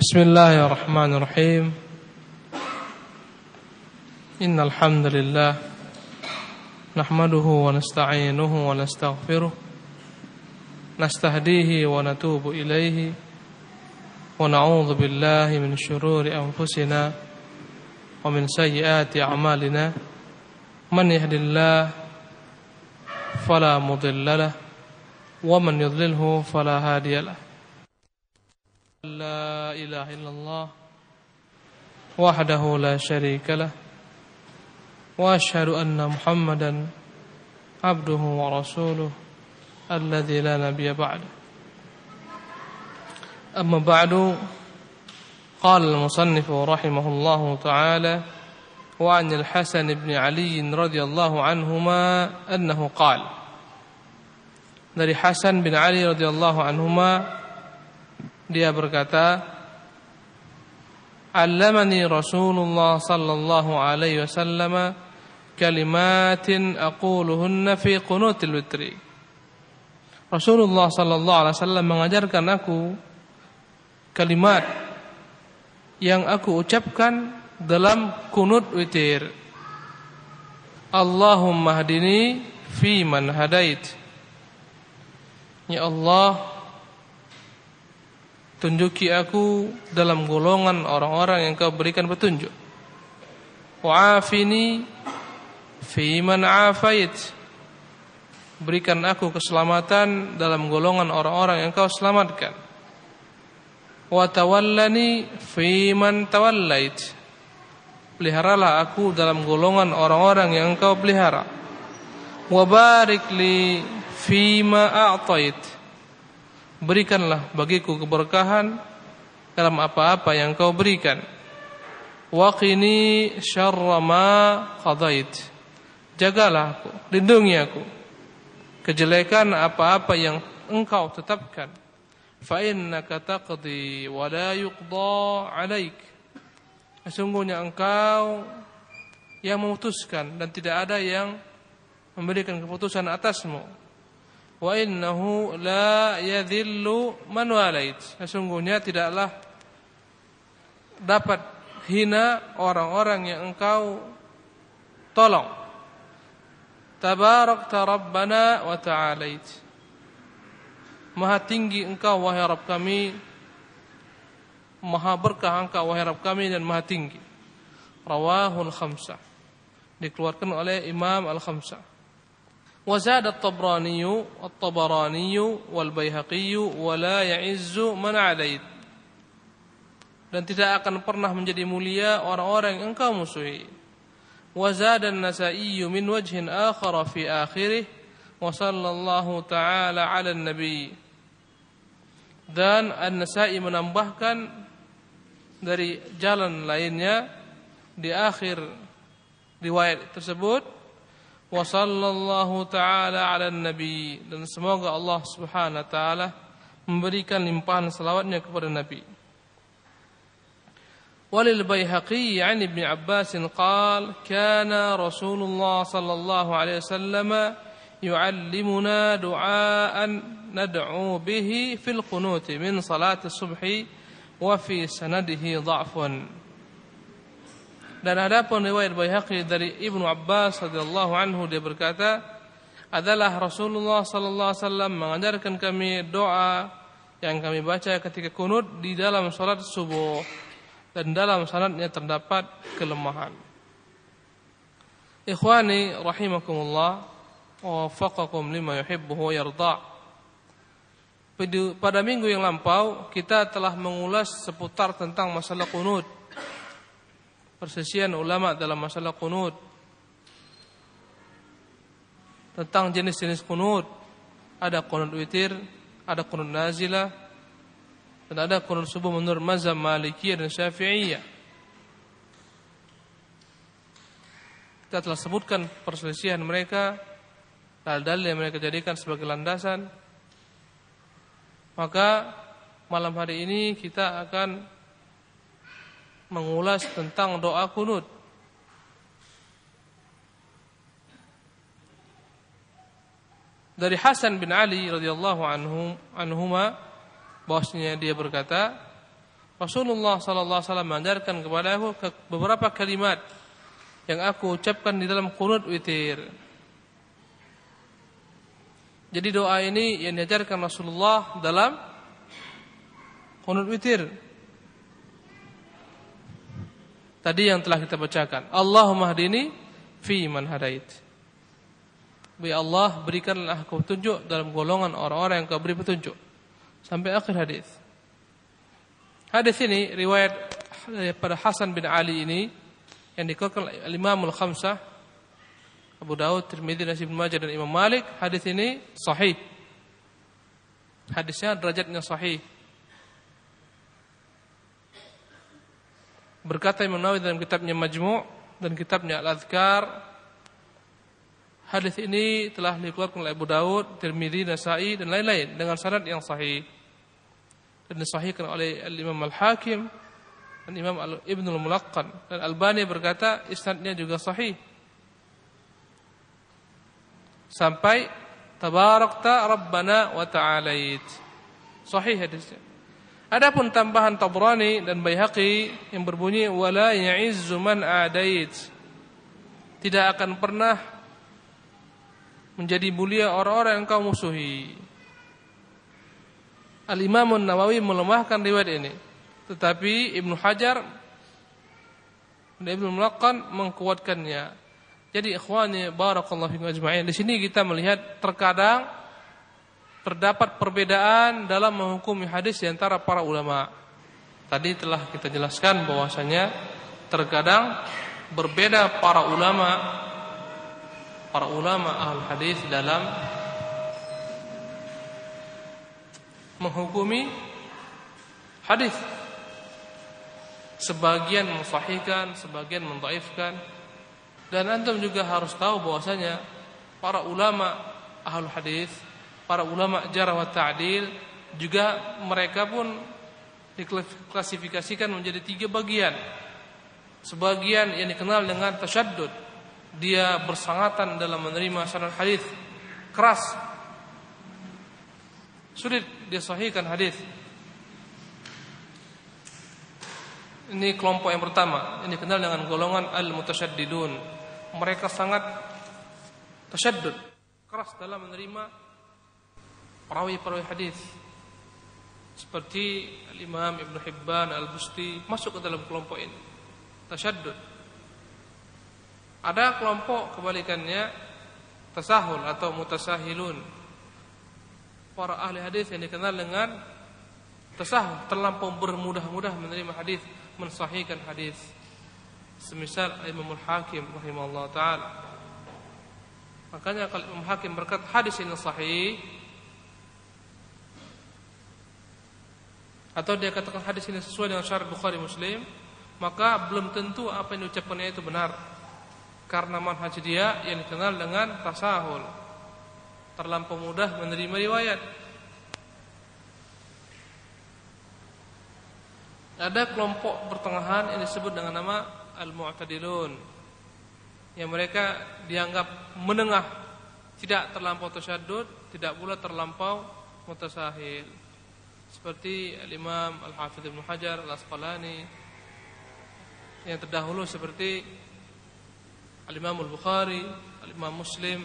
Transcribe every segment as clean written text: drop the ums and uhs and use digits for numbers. Bismillahirrahmanirrahim. Innal hamdalillah nahmaduhu wa nasta'inuhu wa nastaghfiruh, nastahdihi wa natubu ilayhi, wa na'udzu billahi min shururi anfusina wa min sayyiati a'malina. Man yahdihillahu fala mudilla lahu wa man yudlilhu fala hadiya lahu. La ilaha illallah wahdahu la syarika lah, wa asyhadu anna Muhammadan abduhu wa rasuluh alladzi la nabiyya ba'da. Amma ba'du. Qala al-musannifu rahimahullahu ta'ala wa 'anil Hasan bin Ali radhiyallahu anhuma annahu qala, dari Hasan bin Ali radhiyallahu anhuma dia berkata, "Allamani Rasulullah sallallahu alaihi wasallam kalimatin aquluhunna fi qunutil witri." Rasulullah sallallahu alaihi wasallam mengajarkan aku kalimat yang aku ucapkan dalam qunut witir. Allahumma hadini fi man hadait. Ya Allah, tunjuki aku dalam golongan orang-orang yang kau berikan petunjuk. Wa'afini fi man 'afait. Berikan aku keselamatan dalam golongan orang-orang yang kau selamatkan. Wa tawallani fi man tawallait. Peliharalah aku dalam golongan orang-orang yang kau pelihara. Wa barik li fi ma a'tait. Berikanlah bagiku keberkahan dalam apa-apa yang kau berikan. Waqini syarra ma qadait. Jagalah aku, lindungi aku kejelekan apa-apa yang engkau tetapkan. Fa innaka taqdi wa la yuqda 'alaik. Sesungguhnya engkau yang memutuskan dan tidak ada yang memberikan keputusan atasmu. Wa innahu la yadhillu man walait. Sesungguhnya tidaklah dapat hina orang-orang yang engkau tolong. Tabarakta Rabbana wa ta'alait. Maha tinggi engkau wahai Rabb kami, maha berkah engkau wahai Rabb kami dan maha tinggi. Rawahul Khamsah. Dikeluarkan oleh Imam Al-Khamsah. وزاد الطبراني والطبراني والبيهقي ولا يعز من عليه. Dan tidak akan pernah menjadi mulia orang-orang yang engkau musuhi. وزاد النسائي من وجه آخر في آخره وصلى الله تعالى على النبي. Dan An-Nasai menambahkan dari jalan lainnya di akhir riwayat tersebut. Wa sallallahu ta'ala ala nabi. Dan semoga Allah subhanahu wa ta'ala memberikan limpahan salawatnya kepada nabi. Walil Bayhaqi an Ibn Abbas qala kana Rasulullah sallallahu alaihi wasallam yu'allimuna du'aan nad'u bihi fil qunut min salat as-subhi wa fi sanadihi dha'fun. Dan ada pun riwayat Bayhaqi dari Ibnu Abbas radhiyallahu anhu, dia berkata, adalah Rasulullah sallallahu alaihi wasallam mengajarkan kami doa yang kami baca ketika qunut di dalam salat subuh, dan dalam sanadnya terdapat kelemahan. Ikhwani rahimakumullah wa waffaqakum lima yuhibbuhu wa yarda. Pada minggu yang lampau kita telah mengulas seputar tentang masalah qunut, persisian ulama dalam masalah qunut, tentang jenis-jenis qunut. Ada qunut witir, ada qunut nazilah, dan ada qunut subuh menurut mazhab Malikiyah dan Syafi'iyah. Kita telah sebutkan perselisihan mereka, dalil yang mereka jadikan sebagai landasan. Maka malam hari ini kita akan mengulas tentang doa qunut. Dari Hasan bin Ali radhiyallahu anhu anhuma bahwasanya dia berkata, Rasulullah sallallahu alaihi wasallam mengajarkan kepadaku beberapa kalimat yang aku ucapkan di dalam qunut witir. Jadi doa ini yang diajarkan Rasulullah dalam qunut witir. Tadi yang telah kita bacakan, Allahumma hdini fi man hadait. Ya Allah, berikanlah aku petunjuk dalam golongan orang-orang yang Kau beri petunjuk. Sampai akhir hadis. Hadis ini riwayat daripada Hasan bin Ali ini yang dikeluarkan Imam Al-Khamsah, Abu Dawud, Tirmidzi, Nasai, Ibn Majah dan Imam Malik. Hadis ini sahih. Hadisnya derajatnya sahih. Berkata Imam Nawawi dalam kitabnya Majmu' dan kitabnya Al-Adhkar, hadis ini telah dikeluarkan oleh Abu Dawud, Tirmidzi, Nasai dan lain-lain dengan sanad yang sahih. Dan disahihkan oleh Imam Al Hakim dan Imam Ibnul Mulaqqin, dan Al Bani berkata isnadnya juga sahih. Sampai tabarakta rabbana wa ta'alait. Sahih hadisnya. Adapun tambahan Tabrani dan Bayhaqi yang berbunyi wala ya'izzu man adait. Tidak akan pernah menjadi mulia orang-orang yang kau musuhi. Al-Imam Nawawi melemahkan riwayat ini, tetapi Ibn Hajar dan Ibnul Mulaqqin mengkuatkannya. Jadi ikhwani barakallahu fikum ajma'in, di sini kita melihat terkadang terdapat perbedaan dalam menghukumi hadis di antara para ulama. Tadi telah kita jelaskan bahwasanya terkadang berbeda para ulama ahli hadis dalam menghukumi hadis. Sebagian mensahihkan, sebagian mendhaifkan. Dan antum juga harus tahu bahwasanya para ulama ahli hadis, para ulama jarh wa ta'dil juga mereka pun diklasifikasikan menjadi 3 bagian. Sebagian yang dikenal dengan tasyaddud, dia bersangatan dalam menerima sanad hadis, keras, sulit dia sahihkan hadis. Ini kelompok yang pertama, ini dikenal dengan golongan al-mutasyaddidun. Mereka sangat tasyaddud, keras dalam menerima perawi-perawi hadis. Seperti Imam Ibn Hibban, Al-Busti masuk ke dalam kelompok ini, tasyaddud. Ada kelompok kebalikannya, tasahul atau mutasahilun. Para ahli hadis yang dikenal dengan tasahul, terlampau bermudah-mudah menerima hadis, mensahihkan hadis. Semisal Imam Al-Hakim rahimahullah ta'ala. Makanya kalau Imam Hakim berkata hadis ini sahih, atau dia katakan hadis ini sesuai dengan syarat Bukhari Muslim, maka belum tentu apa yang diucapkannya itu benar. Karena manhaj dia yang dikenal dengan tasahul, terlampau mudah menerima riwayat. Ada kelompok pertengahan yang disebut dengan nama al-mu'tadilun, yang mereka dianggap menengah, tidak terlampau tasyaddud, tidak pula terlampau mutasahil. Seperti al-Imam Al-Hafidz Ibn Hajar Al-Asqalani, yang terdahulu seperti al-Imam Al-Bukhari, al-Imam Muslim.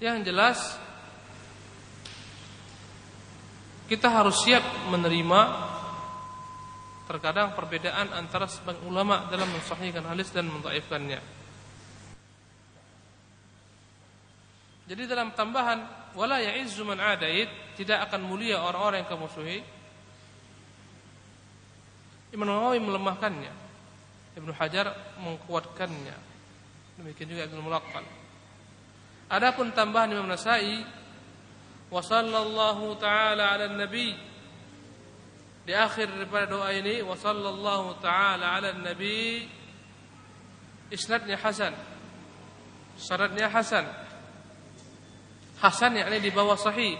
Yang jelas kita harus siap menerima terkadang perbedaan antara sebagian ulama dalam mensahihkan hadis dan mendhaifkannya. Jadi dalam tambahan wala ya'izzu man adait, tidak akan mulia orang-orang yang kemusuhi, Imam Nawawi melemahkannya, Ibnu Hajar mengkuatkannya, demikian juga Ibnul Mulaqqin. Adapun tambahan Imam Nasai, wa sallallahu ta'ala ala nabi, di akhir daripada doa ini wa sallallahu ta'ala ala nabi, isnadnya hasan, syaratnya hasan yakni di bawah sahih,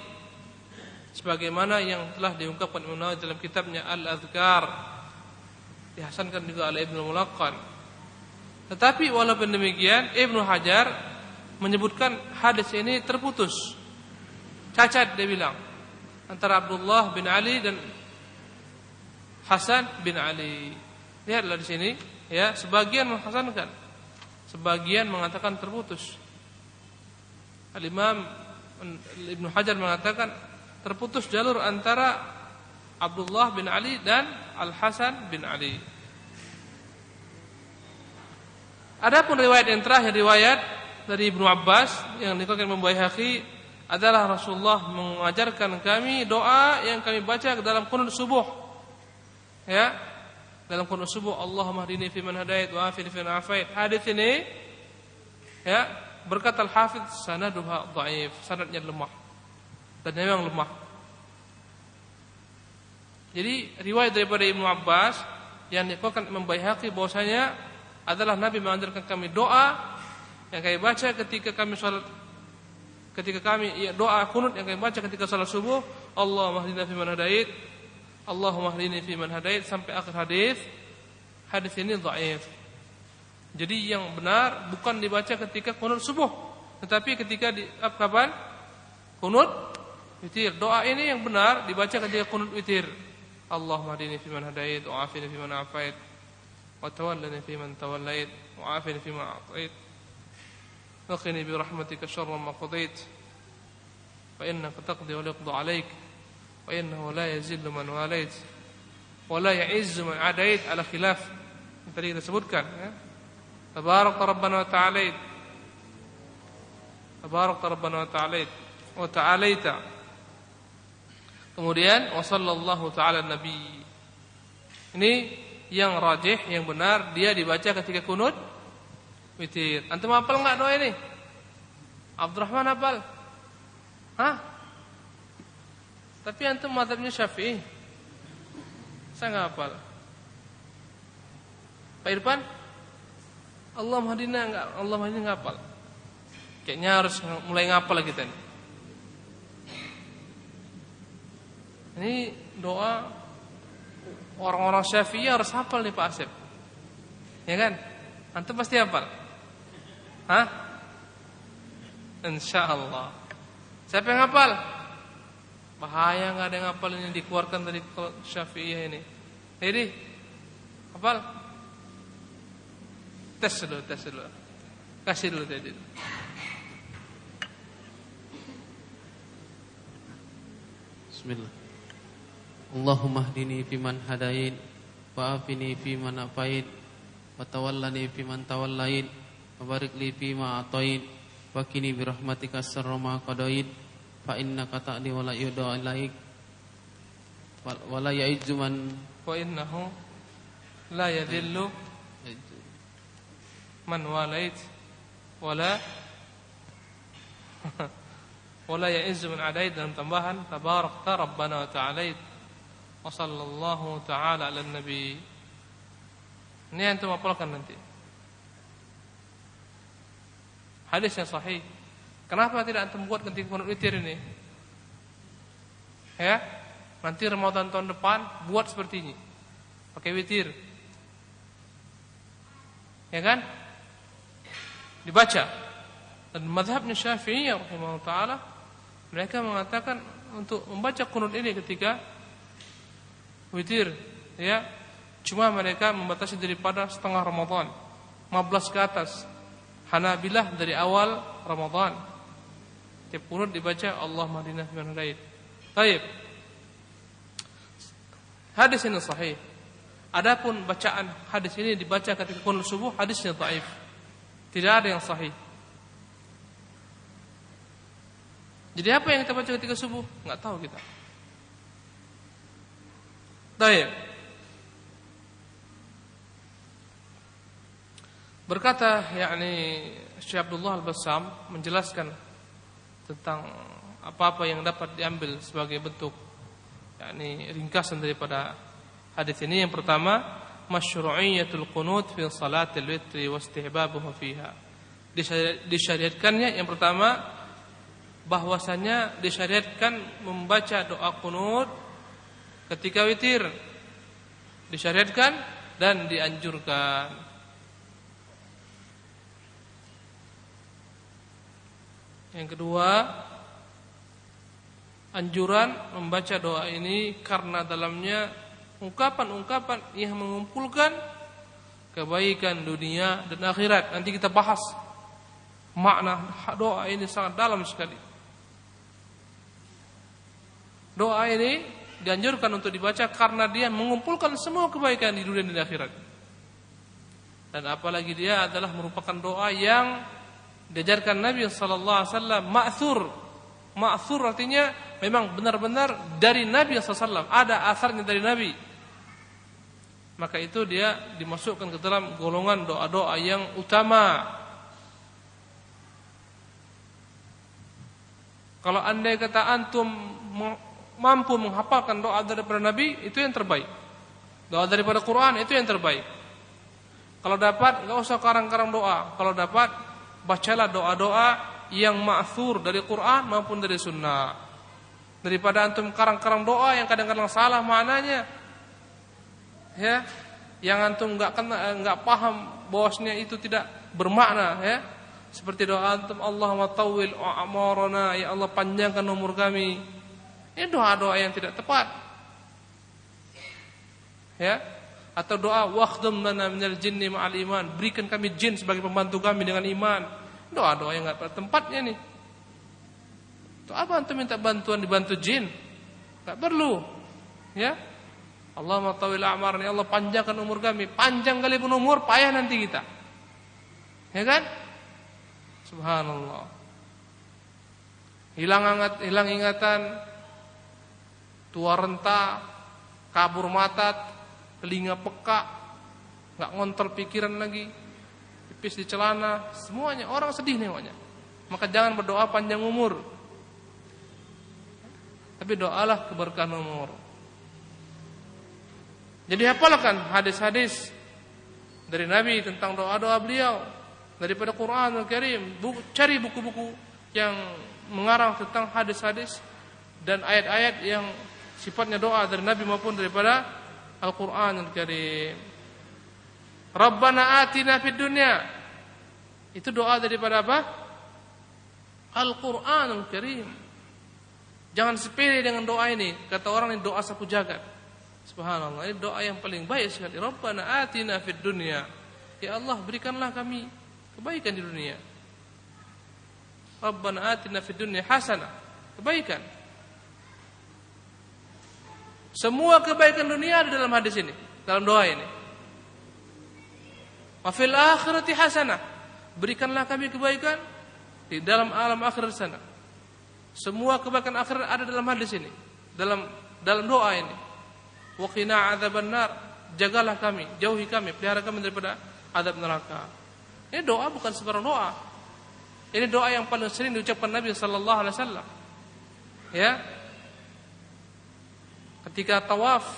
sebagaimana yang telah diungkapkan Imam Nawawi dalam kitabnya Al-Adhkar, dihasankan juga oleh Ibnul Mulaqqin. Tetapi walaupun demikian Ibnu Hajar menyebutkan hadis ini terputus, cacat dia bilang. antara Abdullah bin Ali dan Hasan bin Ali. Lihatlah di sini, ya, sebagian menghasankan, sebagian mengatakan terputus. Al-Imam Ibn Hajar mengatakan terputus jalur antara Abdullah bin Ali dan Al-Hasan bin Ali. Adapun riwayat yang terakhir, riwayat dari Ibnu Abbas yang dikutip oleh Bayhaqi, adalah Rasulullah mengajarkan kami doa yang kami baca dalam qunut subuh. Ya, dalam qunut subuh, Allahumma hdini fi man hadait wa afini fi man afait. Hadis ini, ya, berkata al-Hafiz sanaduha dhaif, sanadnya lemah. Dan memang lemah. Jadi riwayat daripada Ibnu Abbas yang dikutip oleh Bayhaqi bahwasanya adalah Nabi mengajarkan kami doa yang kami baca ketika kami salat, ketika kami, ya, doa qunut yang kami baca ketika salat subuh, Allahumma hdini fi man hadait, Allahumma hdini fi man hadait, sampai akhir hadis. Hadis ini dhaif. Jadi yang benar bukan dibaca ketika qunut subuh, tetapi ketika di kapan? Qunut witir. Doa ini yang benar dibaca ketika qunut witir. Allahumma hdini fi man hadait wa afini fi man afait wa tawallani fi man tawallait wa afini fi man atait. وقني برحمتك شر ما قضيت فإنك تقضي ويقضى عليك وإنه لا يذل من واليت ولا يعز من عاديت على خلاف yang tadi kita sebutkan, ya. Tabarak rabbana wa ta'alait, tabarak rabbana wa ta'alait wa ta'alaita. Kemudian wa sallallahu ta'ala nabi. Ini yang rajih, yang benar dia dibaca ketika qunut witir. Antum hafal enggak doa ini? Abdurrahman hafal? Hah? Tapi antum mazhabnya Syafi'i. Saya enggak hafal. Pak Irfan? Allahumma hdina enggak? Allahumma hdina enggak hafal. Kayaknya harus mulai ngapal kita nih. Ini doa orang-orang Syafi'i harus hafal nih Pak Asep. Ya kan? Antum pasti hafal. Hah? InsyaAllah. Siapa yang hafal? Bahaya gak ada yang hafal ini, dikeluarkan dari Syafi'iyah ini. Jadi hafal? Tes dulu, tes dulu. Kasih dulu tadi. Bismillah. Allahumma hdini fiman hadain, wa'afini fiman afain, wa tawallani fiman tawallain, wabarik li fima atain, wa qini bi rahmatika syarra ma qadait, fa innaka ta'di wa la yu'da ilaik wa la ya'izzu man fa innahu la yadhillu man walait wa la ya'izzu man adait. Dan tambahan tabarakta rabbana wa ta'alait wa sallallahu ta'ala ala nabi. Ini antum hafalkan nanti. Hadisnya sahih. Kenapa tidak antum buat ketika qunut witir ini? Ya, nanti Ramadan tahun depan buat seperti ini, pakai witir. Ya kan? Dibaca. Dan mazhabnya Syafi'i rahimahullah ta'ala, mereka mengatakan untuk membaca qunut ini ketika witir, ya. Cuma mereka membatasi daripada setengah Ramadan, 15 ke atas. Hanabilah dari awal Ramadan tiap qunut dibaca Allahumma hdina fiman hadait. Baik. Hadis ini sahih. Adapun bacaan hadis ini dibaca ketika qunut subuh, hadisnya dhaif. Tidak ada yang sahih. Jadi apa yang kita baca ketika subuh? Enggak tahu kita. Baik. Berkata yakni Syekh Abdullah Al-Bassam menjelaskan tentang apa-apa yang dapat diambil sebagai bentuk yakni ringkasan daripada hadis ini. Yang pertama, masyru'iyatul qunut fi salatil witri wa istihbabuhu fiha. Disyariatkannya, yang pertama bahwasanya disyariatkan membaca doa qunut ketika witir. Disyariatkan dan dianjurkan. Yang kedua, anjuran membaca doa ini karena dalamnya ungkapan-ungkapan yang mengumpulkan kebaikan dunia dan akhirat. Nanti kita bahas makna doa ini sangat dalam sekali. Doa ini dianjurkan untuk dibaca karena dia mengumpulkan semua kebaikan di dunia dan akhirat. Dan apalagi dia adalah merupakan doa yang diajarkan Nabi sallallahu alaihi wasallam, ma'thur artinya memang benar-benar dari Nabi SAW, ada asarnya dari Nabi. Maka itu dia dimasukkan ke dalam golongan doa-doa yang utama. Kalau andai kata antum mampu menghafalkan doa daripada Nabi, itu yang terbaik. Doa daripada Quran itu yang terbaik. Kalau dapat, gak usah karang-karang doa. Kalau dapat, bacalah doa-doa yang ma'thur dari Quran maupun dari sunnah, daripada antum karang-karang doa yang kadang-kadang salah maknanya, ya, yang antum nggak paham bahwasanya itu tidak bermakna, ya, seperti doa antum Allahumma tawil a'marana, ya Allah panjangkan umur kami. Ini doa-doa yang tidak tepat, ya, atau doa wakhdum lana minal jinni ma'al iman, berikan kami jin sebagai pembantu kami dengan iman. Doa-doa yang gak pada tempatnya nih. Itu apa antum minta bantuan dibantu jin? Gak perlu, ya. Allahumma tawil a'marni, Allah panjangkan umur kami. Panjang kali pun umur, payah nanti kita, ya kan? Subhanallah. Hilang ingatan, tua renta, kabur mata, telinga peka, gak ngontrol pikiran lagi, pipis di celana, semuanya orang sedih nih makanya. Maka jangan berdoa panjang umur, tapi doalah keberkahan umur. Jadi hafalkan hadis-hadis dari Nabi tentang doa-doa beliau daripada Quran Al-Karim. Cari buku-buku yang mengarang tentang hadis-hadis dan ayat-ayat yang sifatnya doa dari Nabi maupun daripada Al-Quran Al-Karim. Rabbana atina fid dunya, itu doa daripada apa? Al-Qur'anul Karim. Jangan sepele dengan doa ini. Kata orang ini doa sapu jagat. Subhanallah, ini doa yang paling baik sekali. Rabbana atina fid dunya, ya Allah berikanlah kami kebaikan di dunia. Rabbana atina fid dunya hasanah, kebaikan. Semua kebaikan dunia ada dalam hadis ini, dalam doa ini. Wa fil akhirati hasanah, berikanlah kami kebaikan di dalam alam akhirat sana. Semua kebaikan akhirat ada dalam hadis ini, dalam doa ini. Wa qina adzabannar, jagalah kami, jauhi kami, pelihara kami daripada azab neraka. Ini doa bukan sembarang doa. Ini doa yang paling sering diucapkan Nabi sallallahu alaihi wasallam. Ya. Ketika tawaf,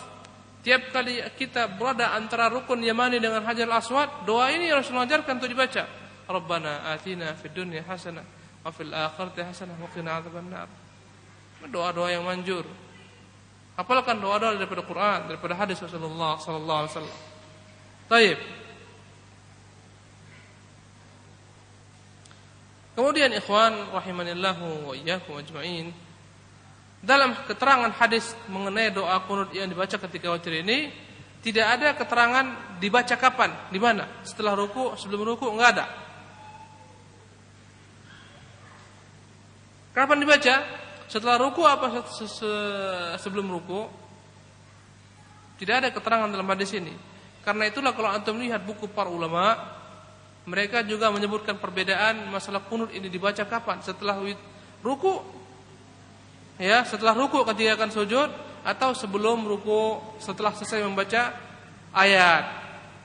tiap kali kita berada antara rukun Yamani dengan Hajar Aswad, doa ini Rasulullah ajarkan untuk dibaca. Rabbana atina fid dunya hasanah wa fil akhirati hasanah wa qina adzabannar. Doa-doa yang manjur. Hafalkan doa-doa daripada Quran, daripada hadis Rasulullah sallallahu alaihi wasallam. Baik. Kemudian ikhwan rahimanillahu wa iyyakum ajmain, dalam keterangan hadis mengenai doa qunut yang dibaca ketika witir ini, tidak ada keterangan dibaca kapan, di mana, setelah ruku, sebelum ruku, enggak ada. Kapan dibaca? Setelah ruku apa sebelum ruku? Tidak ada keterangan dalam hadis ini. Karena itulah kalau antum lihat buku para ulama, mereka juga menyebutkan perbedaan masalah qunut ini dibaca kapan, setelah ruku, ya, setelah ruku ketika akan sujud, atau sebelum ruku setelah selesai membaca ayat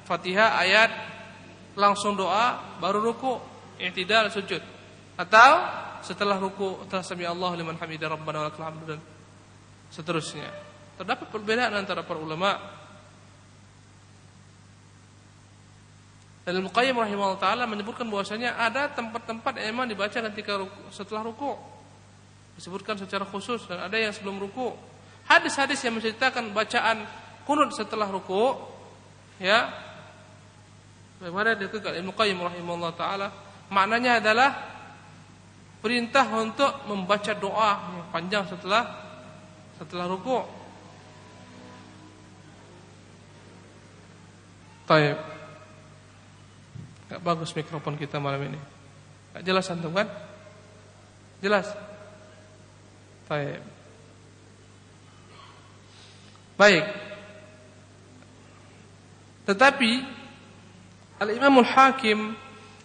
Fatihah, ayat langsung doa, baru ruku, i'tidal sujud, atau setelah ruku tasmi Allahu liman hamidah rabbana walakal hamd dan seterusnya. Terdapat perbedaan antara para ulama. Dan Ibn Qayyim rahimahullah taala menyebutkan bahwasanya ada tempat-tempat yang memang dibaca ketika ruku, setelah ruku, disebutkan secara khusus, dan ada yang sebelum ruku. Hadis-hadis yang menceritakan bacaan qunut setelah ruku, ya, bagaimana dikatakan Ibnu Qayyim rahimahullah ta'ala, maknanya adalah perintah untuk membaca doa yang panjang setelah setelah rukuk. Taib. Gak bagus mikrofon kita malam ini. Gak jelas antum kan? Jelas? Taib. Baik. Tetapi Al-Imam Al-Hakim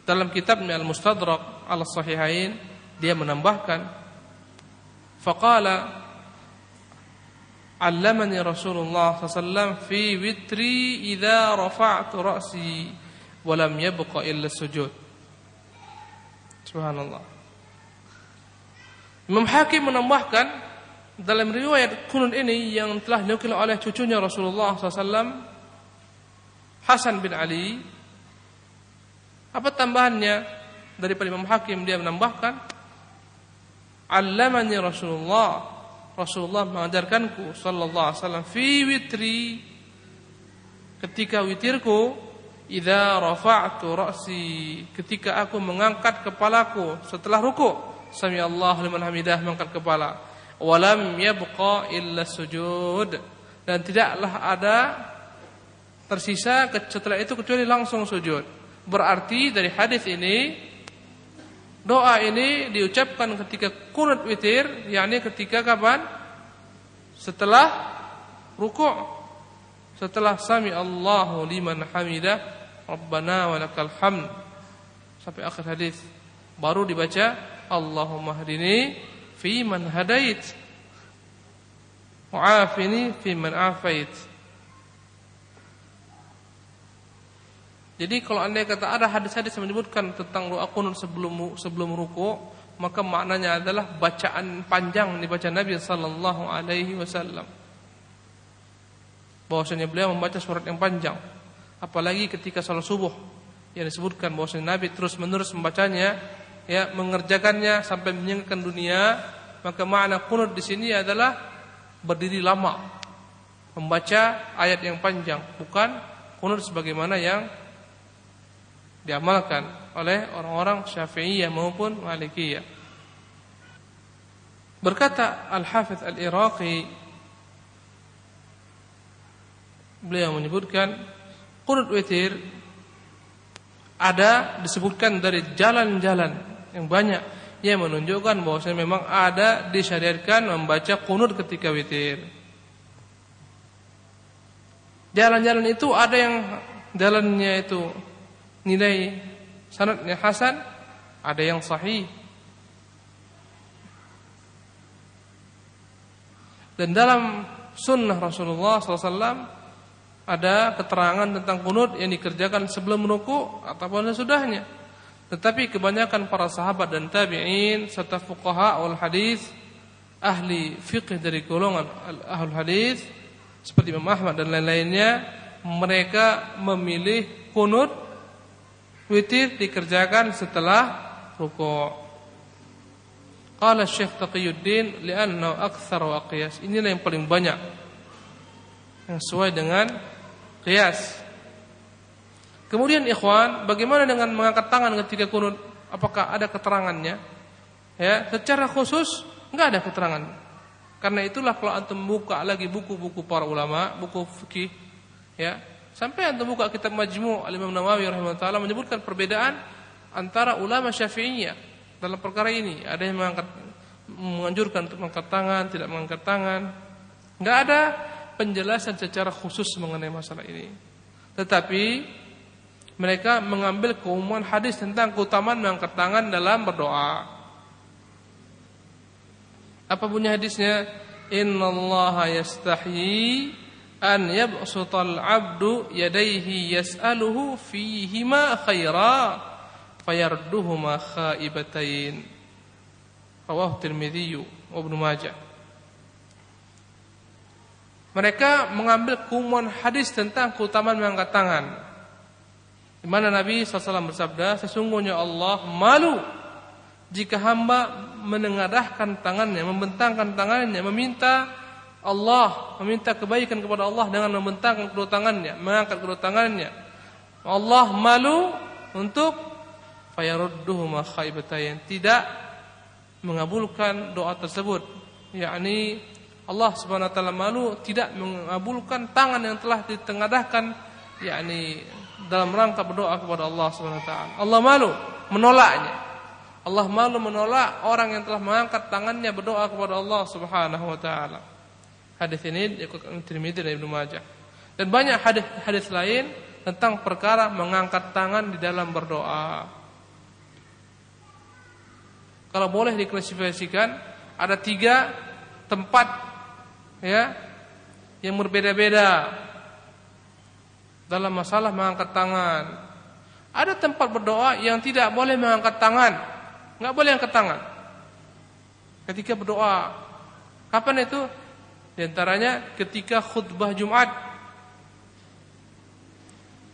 dalam kitabnya Al-Mustadrak Al-Sahihain dia menambahkan, faqala allamani Rasulullah sallallahu fi witri idza rafa'tu ra'si wa lam yabqa illa sujud. Subhanallah. Imam Hakim menambahkan dalam riwayat kunun ini yang telah dinukil oleh cucunya Rasulullah sallallahu, Hasan bin Ali. Apa tambahannya daripada Imam Hakim? Dia menambahkan, allamani Rasulullah, Rasulullah mengajarkanku sallallahu alaihi wasallam fi witri, ketika witirku, idza rafa'tu ra'si, ketika aku mengangkat kepalaku setelah rukuk, sami Allahu liman hamidah, mengangkat kepala, walam yabqa illa sujud, dan tidaklah ada tersisa setelah itu kecuali langsung sujud. Berarti dari hadis ini, doa ini diucapkan ketika qunut witir, yakni ketika kapan? Setelah rukuk. Setelah sami Allahu liman hamidah, Rabbana walakal hamd, sampai akhir hadis, baru dibaca Allahumma hdini fi man hadait, wa'afini fi man afait. Jadi kalau andai kata ada hadis-hadis yang menyebutkan tentang doa qunut sebelum rukuk, maka maknanya adalah bacaan panjang dibaca Nabi sallallahu alaihi wasallam. Bahwasanya beliau membaca surat yang panjang, apalagi ketika salat subuh yang disebutkan bahwasanya Nabi terus-menerus membacanya, ya, mengerjakannya sampai menyenggakkan dunia. Maka makna qunut di sini adalah berdiri lama, membaca ayat yang panjang, bukan qunut sebagaimana yang diamalkan oleh orang-orang Syafi'iyah maupun Malikiyah. Berkata Al-Hafidz Al-Iraqi, beliau menyebutkan qunut witir ada disebutkan dari jalan-jalan yang banyak yang menunjukkan bahwasanya memang ada disyariatkan membaca qunut ketika witir. Jalan-jalan itu ada yang jalannya itu nilai sanadnya hasan, ada yang sahih. Dan dalam sunnah Rasulullah SAW ada keterangan tentang qunut yang dikerjakan sebelum rukuk ataupun sesudahnya. Tetapi kebanyakan para sahabat dan tabi'in serta fuqaha wal hadis, ahli fiqh dari golongan ahlul hadis seperti Imam Ahmad dan lain-lainnya, mereka memilih qunut witir dikerjakan setelah rukuk. Qala Syekh Taqiuddin li'annahu aktsar wa qiyas. Inilah yang paling banyak yang sesuai dengan qiyas. Kemudian ikhwan, bagaimana dengan mengangkat tangan ketika qunut? Apakah ada keterangannya? Ya, secara khusus enggak ada keterangan. Karena itulah kalau antum buka lagi buku-buku para ulama, buku fikih, ya, sampai antum buka kitab Majmu' Al-Imam Nawawi rahimahullah ta'ala menyebutkan perbedaan antara ulama Syafi'iyah dalam perkara ini. Ada yang menganjurkan untuk mengangkat tangan, tidak mengangkat tangan. Tidak ada penjelasan secara khusus mengenai masalah ini. Tetapi mereka mengambil keumuman hadis tentang keutamaan mengangkat tangan dalam berdoa. Apa bunyi hadisnya? Innallaha yastahyi an yabsutal abdu yadayhi yas'aluhu fihima khaira fayarduhuma khaibatain. Rawahu Tirmidzi wa Ibnu Majah. Mereka mengambil keumuman hadis tentang keutamaan mengangkat tangan, di mana Nabi SAW bersabda, sesungguhnya Allah malu jika hamba menengadahkan tangannya, membentangkan tangannya, meminta Allah, meminta kebaikan kepada Allah dengan membentangkan kedua tangannya, mengangkat kedua tangannya. Allah malu untuk fayarudduhuma khaibatain, tidak mengabulkan doa tersebut, yakni Allah Subhanahu wa taala malu tidak mengabulkan tangan yang telah ditengadahkan yakni dalam rangka berdoa kepada Allah Subhanahu wa taala. Allah malu menolaknya. Allah malu menolak orang yang telah mengangkat tangannya berdoa kepada Allah Subhanahu wa taala. Hadis ini diriwayatkan Tirmidzi dan Ibnu Majah. Dan banyak hadis-hadis lain tentang perkara mengangkat tangan di dalam berdoa. Kalau boleh diklasifikasikan ada tiga tempat ya, yang berbeda-beda dalam masalah mengangkat tangan. Ada tempat berdoa yang tidak boleh mengangkat tangan, nggak boleh angkat tangan ketika berdoa. Kapan itu? Di antaranya ketika khutbah Jumat.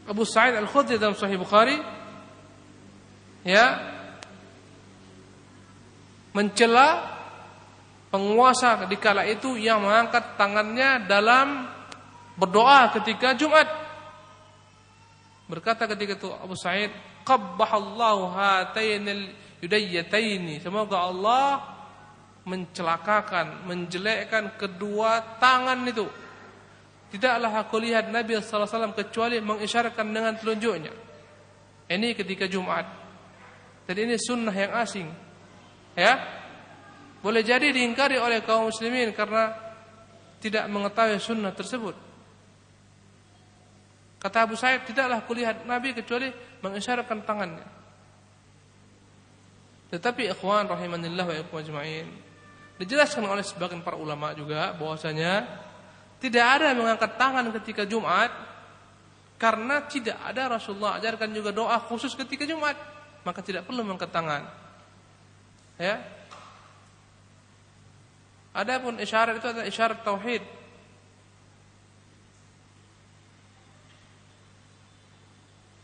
Abu Said Al-Khudri dalam Sahih Bukhari ya mencela penguasa di kala itu yang mengangkat tangannya dalam berdoa ketika Jumat. Berkata ketika itu Abu Sa'id, "Qabbahallahu hatainil yudayyataini." Semoga Allah mencelakakan, menjelekkan kedua tangan itu. Tidaklah aku lihat Nabi sallallahu alaihi wasallam kecuali mengisyaratkan dengan telunjuknya. Ini ketika Jumat. Jadi ini sunnah yang asing. Ya? Boleh jadi diingkari oleh kaum muslimin karena tidak mengetahui sunnah tersebut. Kata Abu Sa'id, tidaklah kulihat Nabi kecuali mengisyaratkan tangannya. Tetapi ikhwan rahimanillah wa ikhwan ajma'in, dijelaskan oleh sebagian para ulama juga bahwasanya tidak ada mengangkat tangan ketika Jumat karena tidak ada Rasulullah ajarkan juga doa khusus ketika Jumat, maka tidak perlu mengangkat tangan. Ya. Adapun isyarat itu adalah isyarat tauhid.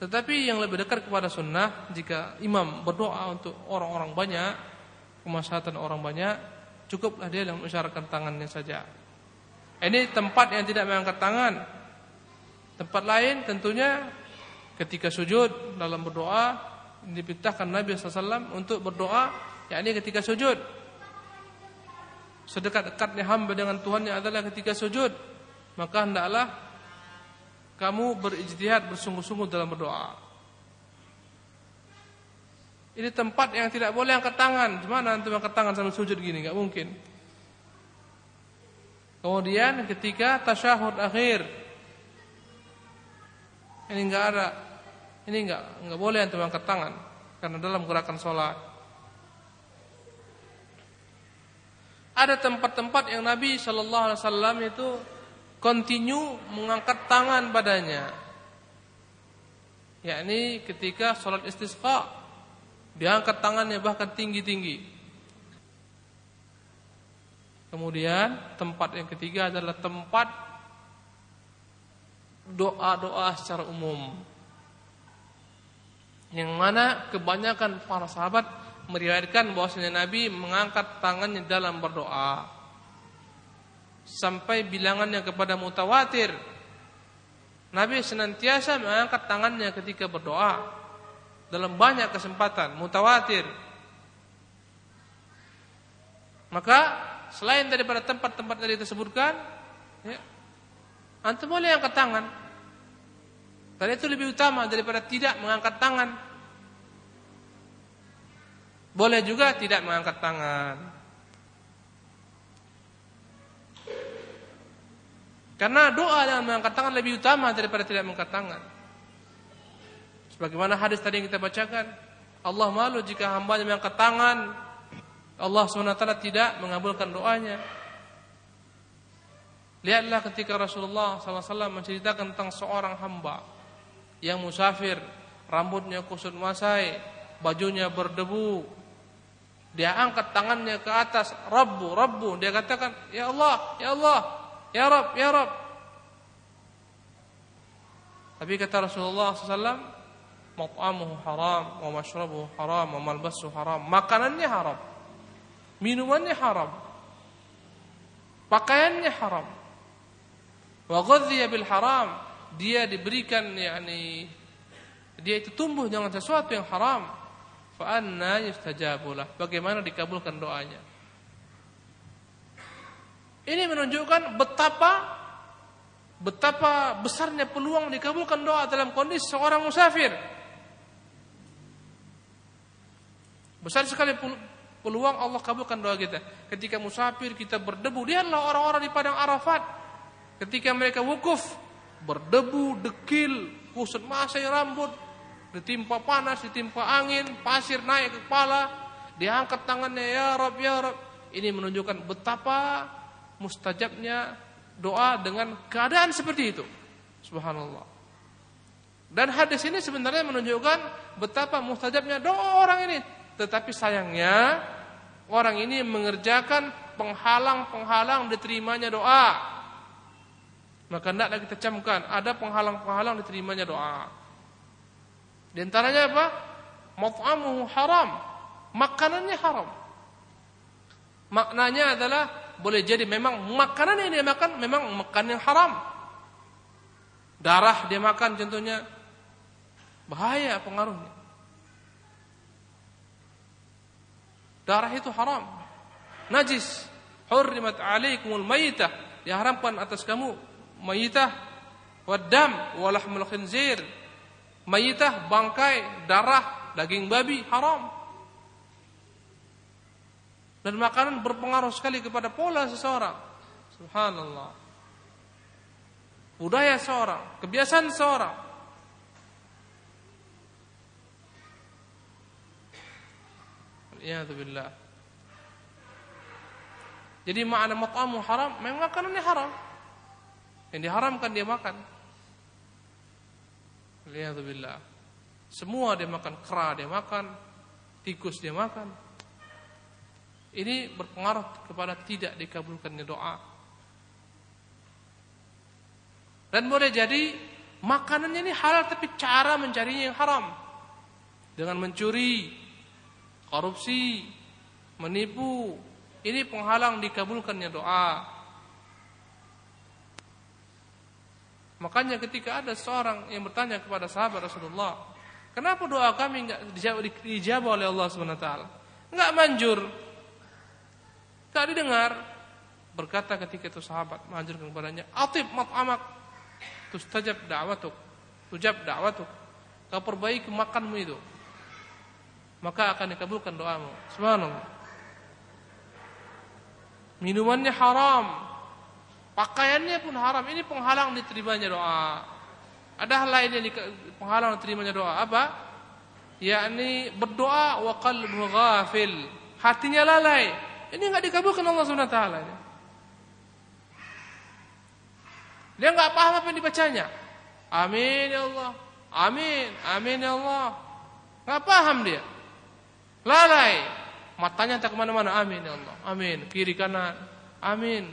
Tetapi yang lebih dekat kepada sunnah, jika imam berdoa untuk orang-orang banyak, kemaslahatan orang banyak, cukuplah dia yang mengisyaratkan tangannya saja. Ini tempat yang tidak mengangkat tangan. Tempat lain tentunya ketika sujud dalam berdoa, diperintahkan Nabi sallallahu alaihi wasallam untuk berdoa yakni ketika sujud. Sedekat-dekatnya hamba dengan Tuhannya adalah ketika sujud. Maka hendaklah kamu berijtihad, bersungguh-sungguh dalam berdoa. Ini tempat yang tidak boleh angkat tangan. Gimana antum angkat tangan sambil sujud gini? Gak mungkin. Kemudian ketika tasyahud akhir, ini gak ada. Ini gak boleh antum angkat tangan karena dalam gerakan sholat. Ada tempat-tempat yang Nabi Shallallahu Alaihi Wasallam itu continue mengangkat tangan padanya. Yakni ketika sholat istisqa, diangkat tangannya bahkan tinggi-tinggi. Kemudian tempat yang ketiga adalah tempat doa-doa secara umum, yang mana kebanyakan para sahabat meriwayatkan bahwasanya Nabi mengangkat tangannya dalam berdoa sampai bilangannya kepada mutawatir. Nabi senantiasa mengangkat tangannya ketika berdoa dalam banyak kesempatan mutawatir. Maka selain daripada tempat-tempat tadi disebutkan ya, antum boleh angkat tangan. Tadi itu lebih utama daripada tidak mengangkat tangan. Boleh juga tidak mengangkat tangan. Karena doa dengan mengangkat tangan lebih utama daripada tidak mengangkat tangan. Sebagaimana hadis tadi yang kita bacakan, Allah malu jika hambanya mengangkat tangan. Allah SWT tidak mengabulkan doanya. Lihatlah ketika Rasulullah SAW menceritakan tentang seorang hamba yang musafir, rambutnya kusut masai, bajunya berdebu. Dia angkat tangannya ke atas, Rabbu, Rabbu. Dia katakan, Ya Allah, Ya Allah, Ya Rabb, Ya Rabb. Tapi kata Rasulullah SAW, Mat'amuhu haram, wa mashrabuhu haram, wa malbasuhu haram. Makanannya haram, minumannya haram, pakaiannya haram. Wa ghudhiya bil haram. Dia diberikan, yakni dia itu tumbuh dengan sesuatu yang haram. Fa'anna yustajabulah. Bagaimana dikabulkan doanya? Ini menunjukkan betapa besarnya peluang dikabulkan doa dalam kondisi seorang musafir. Besar sekali peluang Allah kabulkan doa kita. Ketika musafir kita berdebu, lihatlah orang-orang di padang Arafat. Ketika mereka wukuf, berdebu, dekil, kusut masai rambut, ditimpa panas, ditimpa angin, pasir naik ke kepala, diangkat tangannya, ya Rab, ya Rab. Ini menunjukkan betapa mustajabnya doa dengan keadaan seperti itu. Subhanallah. Dan hadis ini sebenarnya menunjukkan betapa mustajabnya doa orang ini. Tetapi sayangnya orang ini mengerjakan penghalang-penghalang diterimanya doa. Maka hendaklah kita camkan, ada penghalang-penghalang diterimanya doa. Di antaranya apa? Mat'amuhu haram. Makanannya haram. Maknanya adalah boleh jadi memang makanan yang dia makan memang makan yang haram. Darah dia makan contohnya. Bahaya pengaruhnya. Darah itu haram. Najis. Hurrimat 'alaikumul maytah. Diharamkan atas kamu maytah, wadam, wa lahmul khinzir. Maytah bangkai, darah, daging babi haram. Dan makanan berpengaruh sekali kepada pola seseorang. Subhanallah. Budaya seorang, kebiasaan seorang. Alhamdulillah. Jadi makna mat'amu haram, memang makanannya haram. Yang diharamkan dia makan. Alhamdulillah. Semua dia makan, kera dia makan, tikus dia makan. Ini berpengaruh kepada tidak dikabulkannya doa. Dan boleh jadi makanannya ini halal tapi cara mencarinya yang haram. Dengan mencuri, korupsi, menipu. Ini penghalang dikabulkannya doa. Makanya ketika ada seorang yang bertanya kepada sahabat Rasulullah, kenapa doa kami tidak dijawab oleh Allah SWT? Enggak manjur. Tak didengar. Berkata ketika itu sahabat mengajarkan kepadanya, "Atib mat'amak, tustajab da'watuk, tujab da'watuk." Kau perbaiki makanmu itu, maka akan dikabulkan doamu. Subhanallah. Minumannya haram, pakaiannya pun haram. Ini penghalang diterimanya doa. Ada hal lain yang penghalang diterimanya doa apa? Yakni berdoa wa qalbuhu ghafil. Hatinya lalai. Ini enggak dikabulkan Allah Subhanahu wa taala. Dia enggak paham apa yang dibacanya. Amin ya Allah. Amin, amin ya Allah. Enggak paham dia. Lalai. Matanya tak kemana-mana. Amin ya Allah. Amin, kiri kanan. Amin.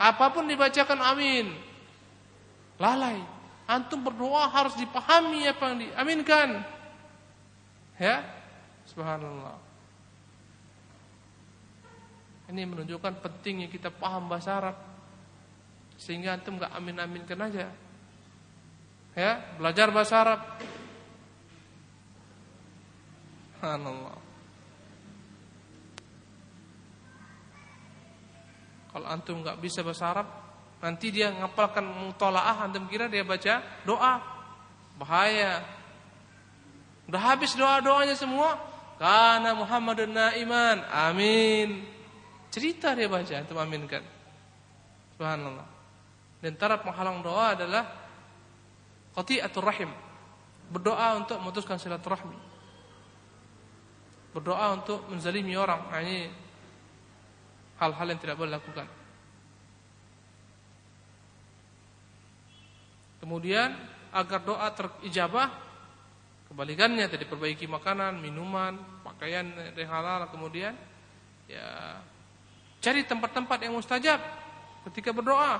Apapun dibacakan amin. Lalai. Antum berdoa harus dipahami apa yang diaminkan. Ya? Subhanallah. Ini menunjukkan pentingnya kita paham bahasa Arab. Sehingga antum enggak amin-aminkan aja. Ya, belajar bahasa Arab. Subhanallah. Kalau antum enggak bisa bahasa Arab, nanti dia ngapalkan mutolaah, antum kira dia baca doa. Bahaya. Udah habis doa-doanya semua. Kana Muhammadun naiman. Amin. Cerita dia baca, antum aminkan. Subhanallah. Dan antara penghalang doa adalah qati'atur rahim. Berdoa untuk memutuskan silaturahmi. Berdoa untuk menzalimi orang. Ini hal-hal yang tidak boleh dilakukan. Kemudian agar doa terijabah, kebalikannya tadi perbaiki makanan, minuman, pakaian yang halal, kemudian ya cari tempat-tempat yang mustajab ketika berdoa.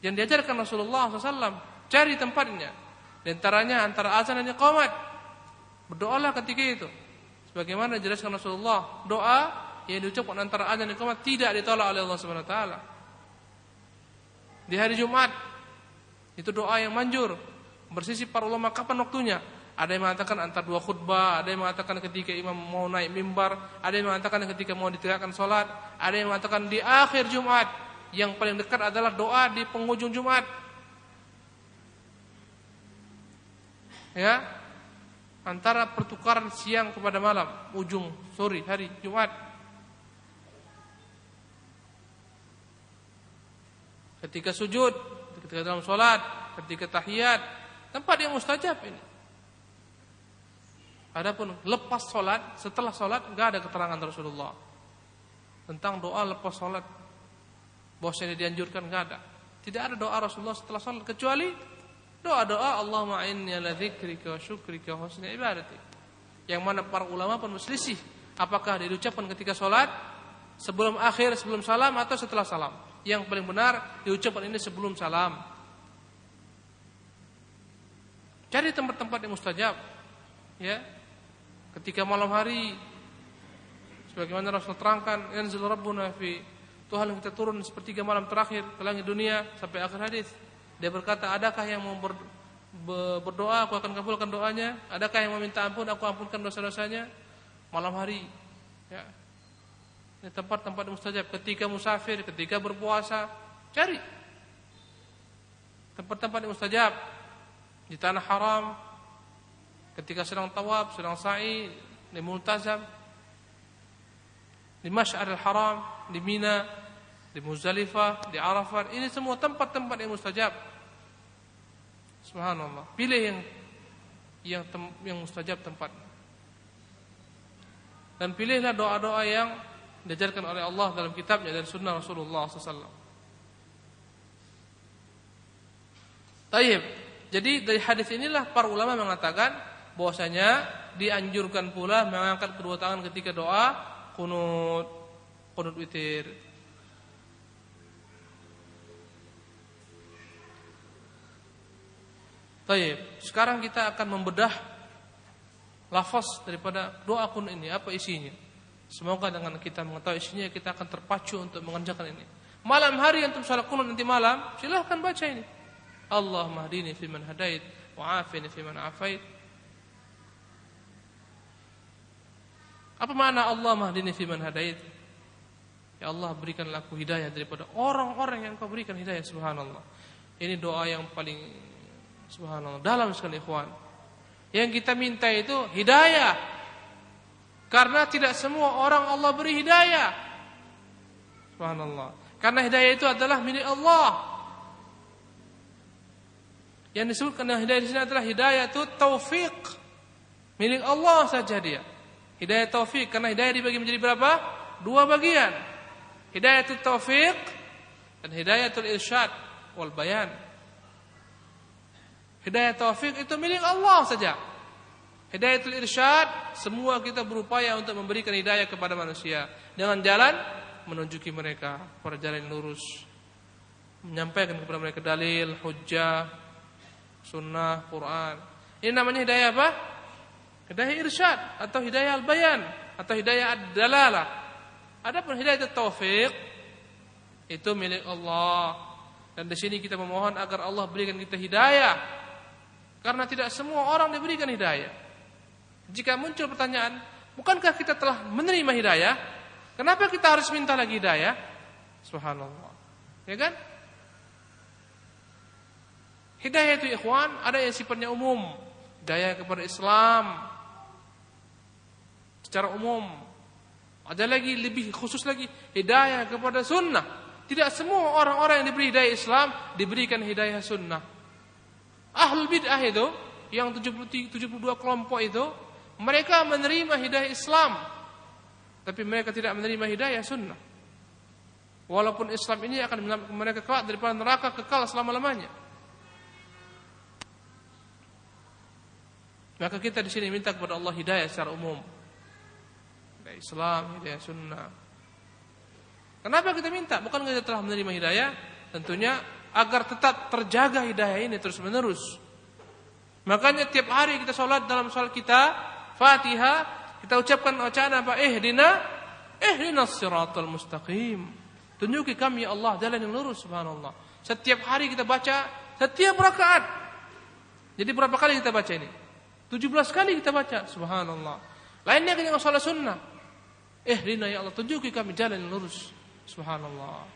Yang diajarkan Rasulullah SAW, cari tempatnya. Di antaranya antara azan dan iqamat. Berdoalah ketika itu. Sebagaimana dijelaskan Rasulullah, doa yang diucapkan antara azan dan iqamat tidak ditolak oleh Allah SWT. Di hari Jumat, itu doa yang manjur. Bersisi para ulama kapan waktunya? Ada yang mengatakan antar dua khutbah, ada yang mengatakan ketika imam mau naik mimbar, ada yang mengatakan ketika mau ditegakkan sholat, ada yang mengatakan di akhir Jumat. Yang paling dekat adalah doa di penghujung Jumat. Ya, antara pertukaran siang kepada malam, ujung sore hari Jumat. Ketika sujud, ketika dalam sholat, ketika tahiyat, tempat yang mustajab ini. Adapun lepas sholat, setelah sholat, enggak ada keterangan Rasulullah tentang doa lepas sholat. Bahwasanya dianjurkan, enggak ada. Tidak ada doa Rasulullah setelah sholat, kecuali doa-doa Allahumma inni ala dzikrika wa syukrika wa husni ibadatik. Yang mana para ulama pun berselisih apakah diucapkan ketika sholat, sebelum akhir, sebelum salam, atau setelah salam. Yang paling benar diucapkan ini sebelum salam. Cari tempat-tempat yang mustajab, ya. Ketika malam hari, sebagaimana Rasul terangkan, yanzil rabbuna fi, Tuhan kita turun sepertiga malam terakhir ke langit dunia, sampai akhir hadis. Dia berkata, adakah yang mau berdoa, aku akan kabulkan doanya. Adakah yang meminta ampun, aku ampunkan dosa-dosanya. Malam hari, ya. Ini tempat-tempat mustajab. Ketika musafir, ketika berpuasa, cari tempat-tempat yang mustajab. Di tanah haram, ketika sedang tawaf, sedang sa'i, di Multazam, di Masy'aril Haram, di Mina, di Muzdalifah, di Arafah. Ini semua tempat-tempat yang mustajab. Subhanallah. Pilih yang mustajab tempat. Dan pilihlah doa-doa yang diajarkan oleh Allah dalam kitabnya dan sunnah Rasulullah SAW. Tayyib. Jadi dari hadis inilah para ulama mengatakan bahwasanya dianjurkan pula mengangkat kedua tangan ketika doa qunut witir. Baik, sekarang kita akan membedah lafaz daripada doa qunut ini, apa isinya. Semoga dengan kita mengetahui isinya kita akan terpacu untuk mengerjakan ini. Malam hari antum salat qunut nanti malam, silahkan baca ini. Allahumma hdini fi man hadait wa afini fi man afait. Apa makna Allah mahdini fiman hadait? Ya Allah, berikanlah aku hidayah daripada orang-orang yang kau berikan hidayah. Subhanallah. Ini doa yang paling subhanallah dalam sekali, ikhwan. Yang kita minta itu hidayah. Karena tidak semua orang Allah beri hidayah. Subhanallah. Karena hidayah itu adalah milik Allah. Yang disebutkan hidayah di sini adalah hidayah itu taufik. Milik Allah saja dia. Hidayah taufik, karena hidayah dibagi menjadi berapa? Dua bagian. Hidayatul taufik dan hidayatul irsyad wal bayan. Hidayah taufik itu milik Allah saja. Hidayatul irsyad, semua kita berupaya untuk memberikan hidayah kepada manusia dengan jalan menunjuki mereka pada jalan yang lurus, menyampaikan kepada mereka dalil, hujjah, sunnah, Quran. Ini namanya hidayah apa? Hidayah irsyad atau hidayah al-bayan atau hidayah ad-dalalah. Adapun hidayah taufik itu milik Allah. Dan di sini kita memohon agar Allah berikan kita hidayah. Karena tidak semua orang diberikan hidayah. Jika muncul pertanyaan, bukankah kita telah menerima hidayah? Kenapa kita harus minta lagi hidayah? Subhanallah. Ya kan? Hidayah itu ikhwan, ada yang sifatnya umum. Hidayah kepada Islam secara umum. Ada lagi lebih khusus lagi, hidayah kepada sunnah. Tidak semua orang-orang yang diberi hidayah Islam diberikan hidayah sunnah. Ahlul bid'ah itu, yang 72 kelompok itu, mereka menerima hidayah Islam, tapi mereka tidak menerima hidayah sunnah. Walaupun Islam ini akan menyelamatkan mereka kelak daripada neraka kekal selama-lamanya. Maka kita di sini minta kepada Allah hidayah secara umum. Hidayah Islam, hidayah sunnah. Kenapa kita minta? Bukan kita telah menerima hidayah, tentunya agar tetap terjaga hidayah ini terus menerus. Makanya tiap hari kita sholat, dalam sholat kita Fatihah, kita ucapkan bacaan apa? Ihdinas siratal mustaqim. Tunjuki kami ya Allah jalan yang lurus. Subhanallah. Setiap hari kita baca, setiap rakaat. Jadi berapa kali kita baca ini? 17 kali kita baca. Subhanallah. Lainnya dengan salat sunnah. Ihdina ya Allah, tunjuki kami jalan yang lurus. Subhanallah.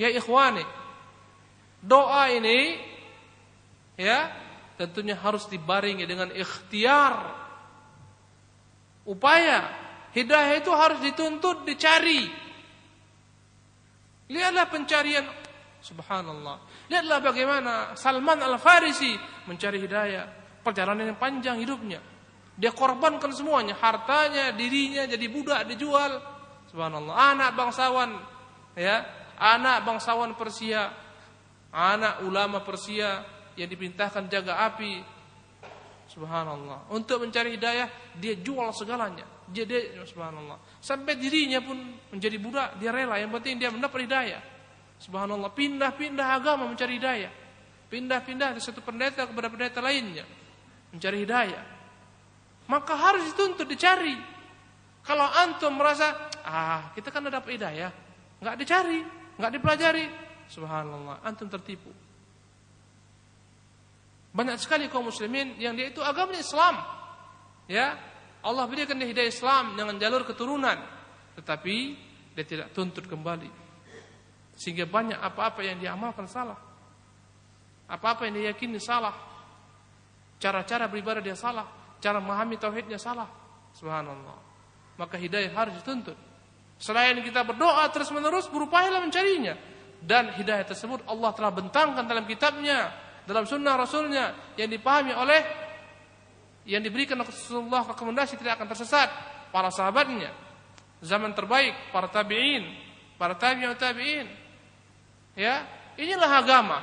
Ya ikhwani, doa ini ya tentunya harus dibarengi dengan ikhtiar. Upaya hidayah itu harus dituntut, dicari. Lihatlah pencarian, subhanallah. Lihatlah bagaimana Salman Al-Farisi mencari hidayah, perjalanan yang panjang hidupnya. Dia korbankan semuanya, hartanya, dirinya jadi budak dijual. Subhanallah. Anak bangsawan, ya, anak bangsawan Persia, anak ulama Persia yang diperintahkan jaga api. Subhanallah. Untuk mencari hidayah, dia jual segalanya. Dia subhanallah, sampai dirinya pun menjadi budak, dia rela, yang penting dia mendapat hidayah. Subhanallah, pindah-pindah agama mencari hidayah, pindah-pindah dari satu pendeta kepada pendeta lainnya mencari hidayah. Maka harus dituntut, dicari. Kalau antum merasa kita kan udah dapat hidayah, nggak dicari, nggak dipelajari, subhanallah, antum tertipu. Banyak sekali kaum muslimin yang dia itu agama Islam, ya, Allah berikan dia hidayah Islam dengan jalur keturunan, tetapi dia tidak tuntut kembali, sehingga banyak apa-apa yang diamalkan salah, apa-apa yang diyakini salah, cara-cara beribadah dia salah, cara memahami tauhidnya salah. Subhanallah. Maka hidayah harus dituntut. Selain kita berdoa terus-menerus, berupayalah mencarinya, dan hidayah tersebut Allah telah bentangkan dalam kitabnya, dalam sunnah Rasulnya, yang dipahami oleh, yang diberikan Rasulullah rekomendasi tidak akan tersesat, para sahabatnya, zaman terbaik, para tabi'in, para tabi'in. Ya, inilah agama.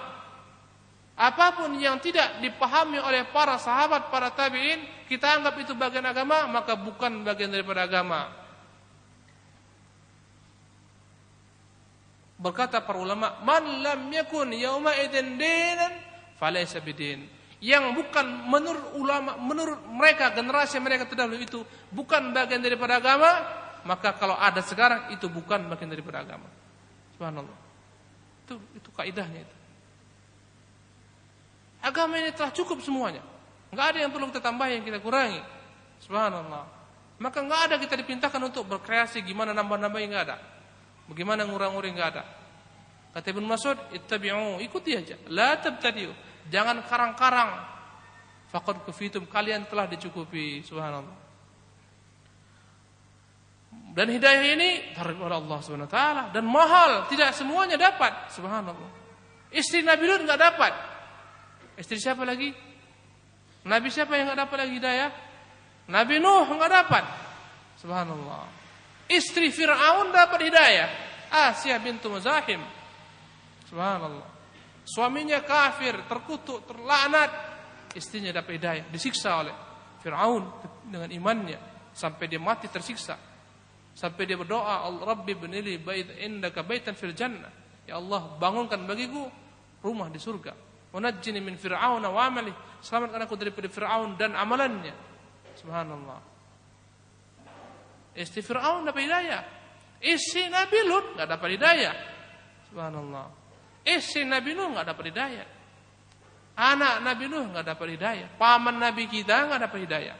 Apapun yang tidak dipahami oleh para sahabat, para tabi'in, kita anggap itu bagian agama, maka bukan bagian daripada agama. Berkata para ulama, man lam yakun yauma idin dinan falaysa bidin. Yang bukan menurut ulama, menurut mereka, generasi mereka terdahulu itu bukan bagian daripada agama, maka kalau ada sekarang itu bukan bagian daripada agama. Subhanallah. Itu kaidahnya itu. Agama ini telah cukup semuanya. Enggak ada yang perlu kita tambah, yang kita kurangi. Subhanallah. Maka enggak ada kita diperintahkan untuk berkreasi gimana nambah-nambahin, enggak ada. Bagaimana ngurang-ngurangin, enggak ada. Kata Ibn Mas'ud, ittabi'u, ikuti aja. La tabtadi'u. Jangan karang-karang. Faqad kufitum, kalian telah dicukupi. Subhanallah. Dan hidayah ini dari Allah Subhanahu wa taala dan mahal, tidak semuanya dapat. Subhanallah. Istri Nabi Lut enggak dapat. Istri siapa lagi? Nabi siapa yang enggak dapat lagi hidayah? Nabi Nuh enggak dapat. Subhanallah. Istri Firaun dapat hidayah, Asiah bintu Muzahim. Subhanallah. Suaminya kafir, terkutuk, terlaknat, istrinya dapat hidayah, disiksa oleh Fir'aun dengan imannya, sampai dia mati tersiksa, sampai dia berdoa, Rabbi binili bait indaka baitan fil jannah, ya Allah bangunkan bagiku rumah di surga, munajjini min Fir'aun wa amali, selamatkan aku daripada Fir'aun dan amalannya. Subhanallah. Istri Fir'aun dapat hidayah, istri Nabi Lut nggak dapat hidayah. Subhanallah. Istri Nabi Nuh enggak dapat hidayah. Anak Nabi Nuh enggak dapat hidayah. Paman Nabi kita enggak dapat hidayah.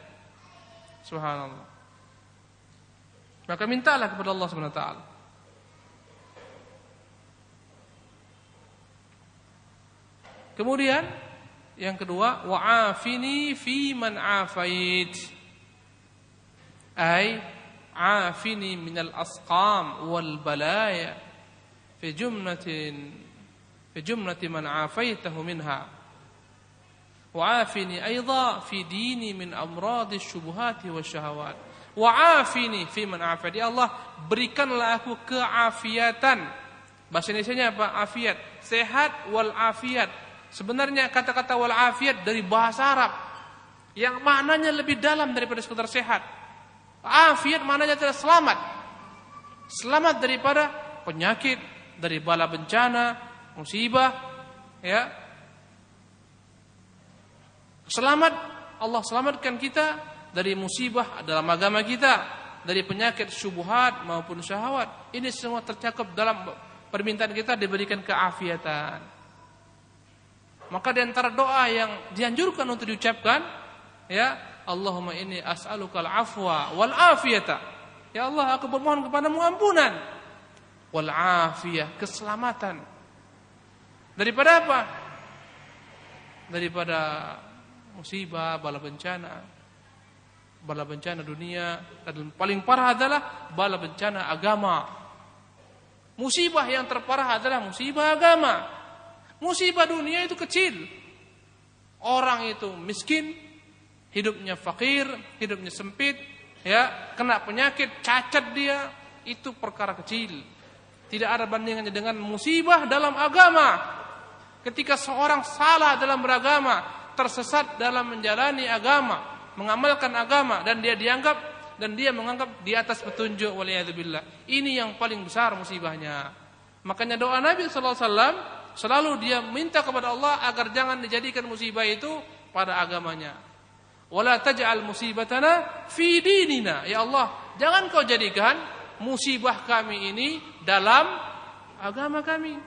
Subhanallah. Maka mintalah kepada Allah Subhanahu wa taala. Kemudian yang kedua, wa'afini fi man 'afait. Ai 'afini minal asqam wal balaya fi jumlatin بجملة من عافيته منها وعافني أيضا في ديني من أمراض الشبهات والشهوات وعافني في من عافيت. Ya Allah, berikanlah aku keafiatan. Bahasa Indonesia-nya apa? Afiat, sehat, wal afiat. Sebenarnya kata-kata wal afiat dari bahasa Arab yang maknanya lebih dalam daripada sekedar sehat. Afiat maknanya adalah selamat, selamat daripada penyakit, dari bala bencana, musibah, ya. Selamat, Allah selamatkan kita dari musibah dalam agama kita, dari penyakit syubhat maupun syahwat. Ini semua tercakup dalam permintaan kita diberikan keafiatan. Maka di antara doa yang dianjurkan untuk diucapkan ya, Allahumma inni as'aluka al-afwa wal afiyata. Ya Allah, aku bermohon kepadamu ampunan wal afiyah, keselamatan. Daripada apa? Daripada musibah, bala bencana dunia, dan paling parah adalah bala bencana agama. Musibah yang terparah adalah musibah agama. Musibah dunia itu kecil. Orang itu miskin, hidupnya fakir, hidupnya sempit, ya, kena penyakit, cacat dia, itu perkara kecil. Tidak ada bandingannya dengan musibah dalam agama. Ketika seorang salah dalam beragama, tersesat dalam menjalani agama, mengamalkan agama, dan dia dianggap, dan dia menganggap di atas petunjuk, waliyadzubillah. Ini yang paling besar musibahnya. Makanya doa Nabi sallallahu alaihi wasallam selalu dia minta kepada Allah agar jangan dijadikan musibah itu pada agamanya. Wala taj'al musibatana fi dinina. Ya Allah, jangan kau jadikan musibah kami ini dalam agama kami.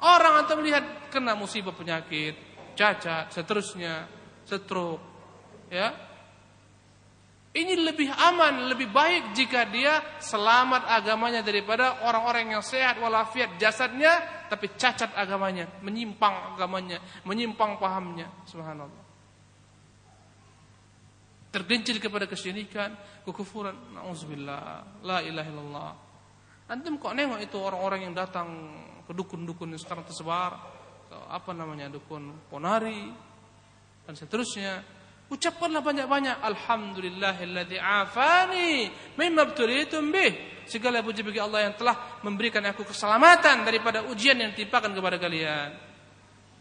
Orang antum melihat kena musibah penyakit, cacat, seterusnya, stroke, ya. Ini lebih aman, lebih baik jika dia selamat agamanya daripada orang-orang yang sehat walafiat jasadnya tapi cacat agamanya, menyimpang pahamnya, subhanallah. Tergelincir kepada kesyirikan, kekufuran, na'udzubillah, la ilaha illallah. Antum kok nengok itu orang-orang yang datang ke dukun-dukun yang sekarang tersebar, apa namanya, dukun ponari dan seterusnya. Ucapkanlah banyak-banyak, alhamdulillahilladzi afani mimma ibtulitum bih. Segala puji bagi Allah yang telah memberikan aku keselamatan daripada ujian yang ditimpakan kepada kalian.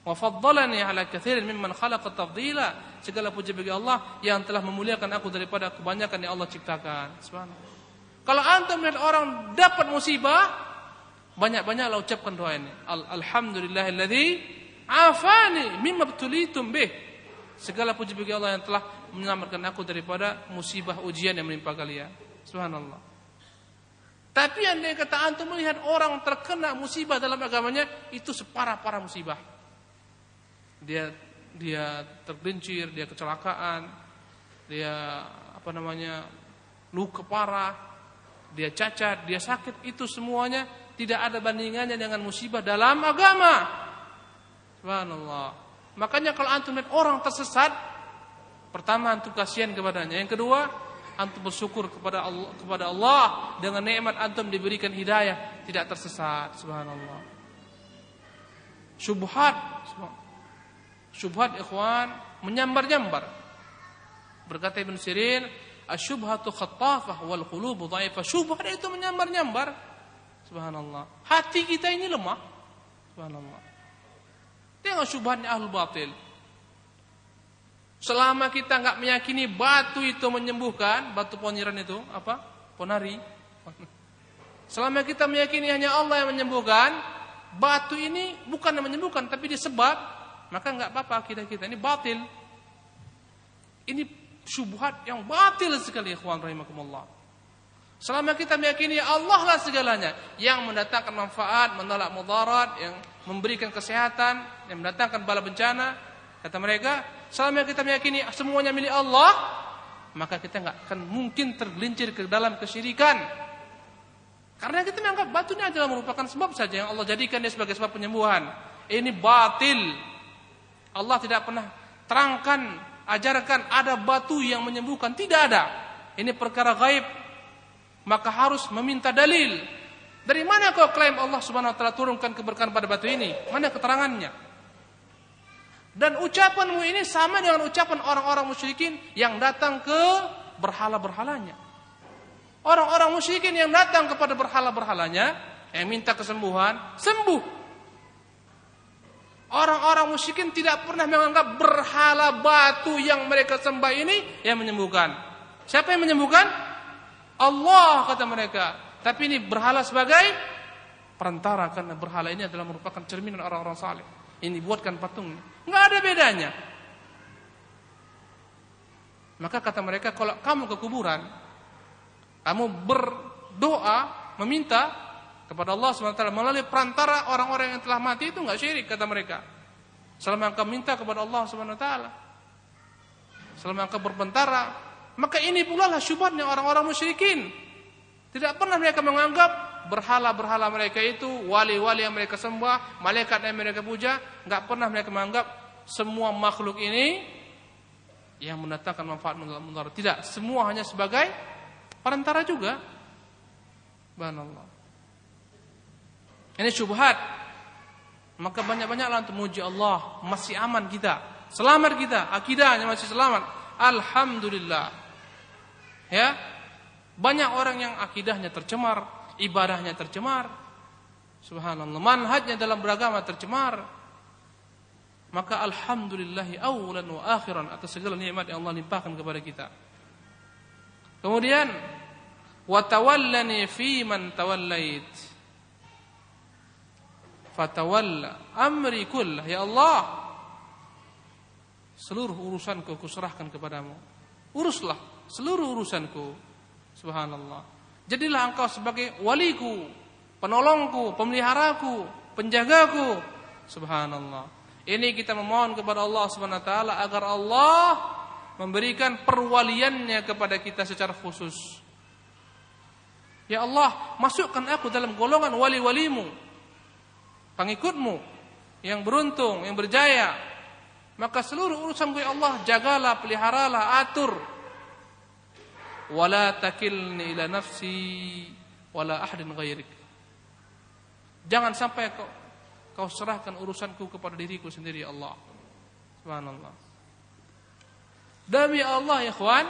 Wa faddalani ala katsirin mimman khalaqa tafdila. Segala puji bagi Allah yang telah memuliakan aku daripada kebanyakan yang Allah ciptakan. Subhanallah. Kalau antum melihat orang dapat musibah, banyak-banyaklah ucapkan doa ini. Alhamdulillahilladzi afani mimma ibtulitum bih. Segala puji bagi Allah yang telah menyelamatkan aku daripada musibah ujian yang menimpa kalian. Subhanallah. Tapi andai kata antum melihat orang terkena musibah dalam agamanya, itu separah-parah musibah. Dia tergelincir, dia kecelakaan, dia apa namanya, luka parah, dia cacat, dia sakit, itu semuanya tidak ada bandingannya dengan musibah dalam agama. Subhanallah. Makanya kalau antum lihat orang tersesat, pertama antum kasihan kepadanya, yang kedua antum bersyukur kepada Allah dengan nikmat antum diberikan hidayah tidak tersesat. Subhanallah. Syubhat ikhwan menyambar-nyambar. Berkata Ibn Sirin, asyubhatu khattafah wal qulubu dhaifah. Syubhat itu menyambar-nyambar. Subhanallah. Hati kita ini lemah. Subhanallah. Tengok syubhatnya ahlul batil. Selama kita enggak meyakini batu itu menyembuhkan, batu poniran itu, apa? Ponari. Selama kita meyakini hanya Allah yang menyembuhkan, batu ini bukan yang menyembuhkan tapi disebab, maka enggak apa-apa kita ini batil. Ini syubhat yang batil sekali, ikhwan rahimakumullah. Selama kita meyakini Allah lah segalanya, yang mendatangkan manfaat, menolak mudarat, yang memberikan kesehatan, yang mendatangkan bala bencana, kata mereka, selama kita meyakini semuanya milik Allah, maka kita enggak akan mungkin tergelincir ke dalam kesyirikan. Karena kita menganggap batunya adalah merupakan sebab saja yang Allah jadikan dia sebagai sebab penyembuhan. Ini batil. Allah tidak pernah terangkan, ajarkan ada batu yang menyembuhkan, tidak ada. Ini perkara gaib. Maka harus meminta dalil. Dari mana kau klaim Allah Subhanahu wa taala turunkan keberkahan pada batu ini? Mana keterangannya? Dan ucapanmu ini sama dengan ucapan orang-orang musyrikin yang datang ke berhala-berhalanya. Orang-orang musyrikin yang datang kepada berhala-berhalanya yang minta kesembuhan, sembuh. Orang-orang musyrikin tidak pernah menganggap berhala batu yang mereka sembah ini yang menyembuhkan. Siapa yang menyembuhkan? Allah, kata mereka. Tapi ini berhala sebagai perantara, karena berhala ini adalah merupakan cerminan orang-orang saleh. Ini buatkan patungnya. Enggak ada bedanya. Maka kata mereka, kalau kamu ke kuburan, kamu berdoa, meminta kepada Allah SWT melalui perantara orang-orang yang telah mati, itu enggak syirik, kata mereka. Selama kamu minta kepada Allah SWT. selama engkau bertentara, maka ini pula lah syubhatnya orang-orang musyrikin. Tidak pernah mereka menganggap berhala-berhala mereka itu, wali-wali yang mereka sembah, malaikat yang mereka puja, enggak pernah mereka menganggap semua makhluk ini yang mendatangkan manfaat mudarat. Tidak, semua hanya sebagai perantara juga. Subhanallah. Ini syubhat. Maka banyak-banyaklah untuk memuji Allah, masih aman kita, selamat kita, akidahnya masih selamat. Alhamdulillah. Ya, banyak orang yang akidahnya tercemar, ibadahnya tercemar, subhanallah, manhajnya dalam beragama tercemar. Maka alhamdulillahi awwalan wa akhiran atas segala nikmat yang Allah limpahkan kepada kita. Kemudian, wa tawallani fi man tawallait. Fatawalla amri kullah, ya Allah, seluruh urusanku kuserahkan kepadamu. Uruslah seluruh urusanku. Subhanallah. Jadilah engkau sebagai waliku, penolongku, pemeliharaku, penjagaku. Subhanallah. Ini kita memohon kepada Allah Subhanahu wa taala agar Allah memberikan perwaliannya kepada kita secara khusus. Ya Allah, masukkan aku dalam golongan wali-walimu, pengikutmu yang beruntung, yang berjaya. Maka seluruh urusan gue Allah, jagalah, peliharalah, atur. Wala takilni ila nafsi wala ahadin ghairik. Jangan sampai kau serahkan urusanku kepada diriku sendiri, ya Allah. Subhanallah. Demi Allah, ya ikhwan,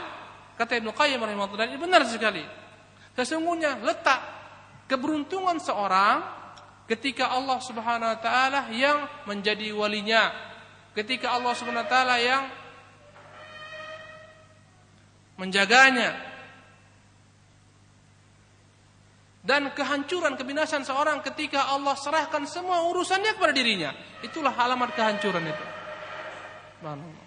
kata Ibn Qayyim rahimahullah, ini benar sekali. Sesungguhnya letak keberuntungan seorang ketika Allah Subhanahu wa taala yang menjadi walinya, ketika Allah Subhanahu wa taala yang menjaganya. Dan kehancuran, kebinasaan seorang ketika Allah serahkan semua urusannya kepada dirinya, itulah alamat kehancuran itu. Subhanallah.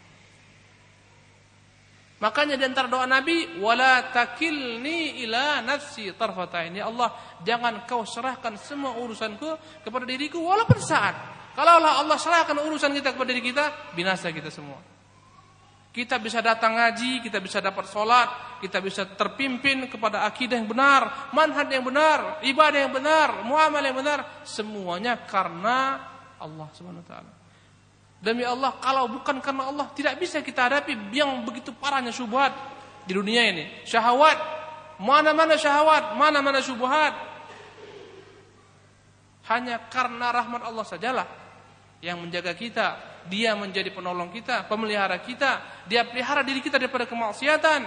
Makanya di antara doa Nabi, wala takilni ila nafsi tarfatain. Ya Allah, jangan kau serahkan semua urusanku kepada diriku walaupun saat. Kalaulah Allah serahkan urusan kita kepada diri kita, binasa kita semua. Kita bisa datang ngaji, kita bisa dapat sholat, kita bisa terpimpin kepada akidah yang benar, manhaj yang benar, ibadah yang benar, muamalah yang benar, semuanya karena Allah Subhanahu wa taala. Demi Allah, kalau bukan karena Allah, tidak bisa kita hadapi yang begitu parahnya syubhat di dunia ini. Syahwat, mana-mana syahwat, mana-mana syubhat. Hanya karena rahmat Allah sajalah yang menjaga kita. Dia menjadi penolong kita, pemelihara kita. Dia pelihara diri kita daripada kemaksiatan,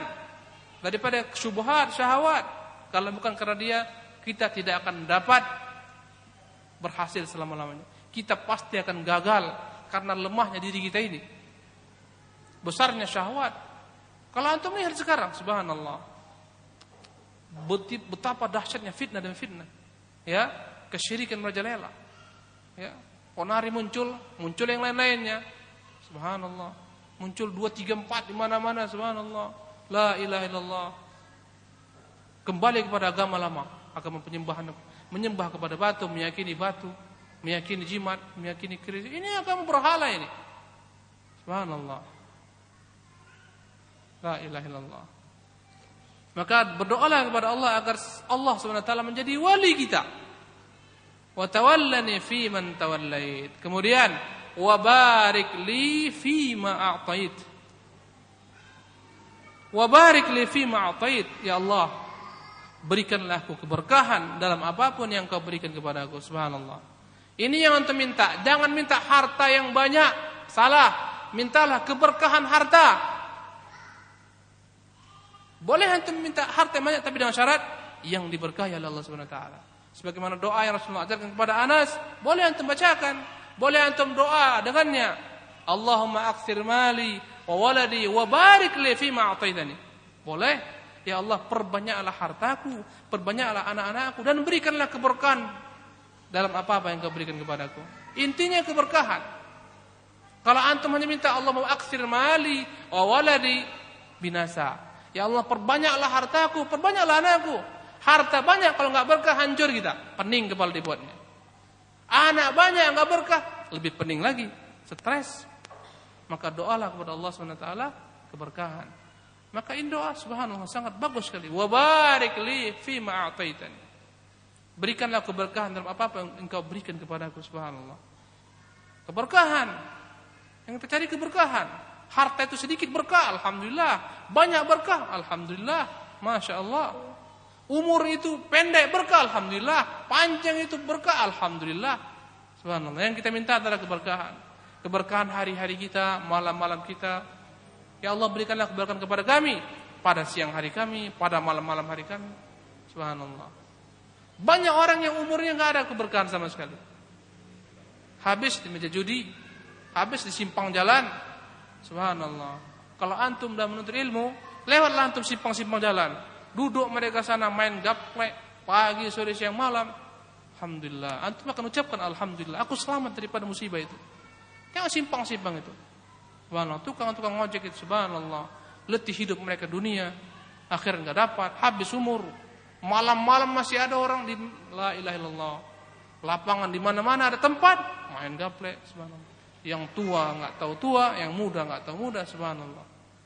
daripada syubhat, syahwat. Kalau bukan karena dia, kita tidak akan dapat berhasil selama-lamanya. Kita pasti akan gagal. Karena lemahnya diri kita ini, besarnya syahwat. Kalau antum lihat sekarang, subhanallah, betapa dahsyatnya fitnah dan fitnah. Ya, kesyirikan merajalela. Ya, konari muncul yang lain-lainnya. Subhanallah, muncul 2, 3, 4 di mana-mana. Subhanallah, la ilaha illallah. Kembali kepada agama lama, agama penyembahan, menyembah kepada batu, meyakini batu, meyakini jimat, meyakini keris. Ini agama berhala ini. Subhanallah. La ilaha illallah. Maka berdoalah kepada Allah agar Allah SWT menjadi wali kita. Wa tawallani fi man tawallait. Kemudian, wa barik li fi ma a'tait. Wa barik li fi ma a'tait. Ya Allah, berikanlah aku keberkahan dalam apapun yang kau berikan kepada aku. Subhanallah. Ini yang antum minta. Jangan minta harta yang banyak. Salah. Mintalah keberkahan harta. Boleh antum minta harta yang banyak, tapi dengan syarat yang diberkahi oleh Allah Subhanahu wa taala. Sebagaimana doa yang Rasulullah ajarkan kepada Anas, boleh antum bacakan. Boleh antum doa dengannya. Allahumma aktsir mali wa waladi wa barik li fi ma a'taitani. Boleh. Ya Allah, perbanyaklah hartaku, perbanyaklah anak-anakku, dan berikanlah keberkahan dalam apa-apa yang kau berikan kepadaku. Intinya keberkahan. Kalau antum hanya minta Allah mau aksir mali wa waladi, binasa. Ya Allah, perbanyaklah hartaku, perbanyaklah anakku. Harta banyak kalau enggak berkah, hancur kita. Pening kepala dibuatnya. Anak banyak enggak berkah, lebih pening lagi, stres. Maka doalah kepada Allah Subhanahu wa taala keberkahan. Maka doa subhanallah sangat bagus sekali. Wa barik li fi ma a'taitani. Berikanlah keberkahan dalam apa-apa yang engkau berikan kepadaku, subhanallah. Keberkahan. Yang kita cari keberkahan. Harta itu sedikit berkah, alhamdulillah. Banyak berkah, alhamdulillah. Masya Allah. Umur itu pendek berkah, alhamdulillah. Panjang itu berkah, alhamdulillah. Subhanallah. Yang kita minta adalah keberkahan. Keberkahan hari-hari kita, malam-malam kita. Ya Allah, berikanlah keberkahan kepada kami. Pada siang hari kami, pada malam-malam hari kami. Subhanallah. Banyak orang yang umurnya nggak ada keberkahan sama sekali. Habis di meja judi, habis di simpang jalan. Subhanallah. Kalau antum dah menuntut ilmu, lewatlah antum simpang-simpang jalan. Duduk mereka sana main gaplek pagi, sore, siang, malam. Alhamdulillah. Antum akan ucapkan alhamdulillah. Aku selamat daripada musibah itu. Yang simpang-simpang itu. Subhanallah. Tukang-tukang ojek itu, subhanallah. Letih hidup mereka dunia. Akhirnya nggak dapat. Habis umur. Malam-malam masih ada orang di la ilaha illallah. Lapangan di mana-mana ada tempat main gaplek, subhanallah. Yang tua enggak tahu tua, yang muda enggak tahu muda, subhanallah.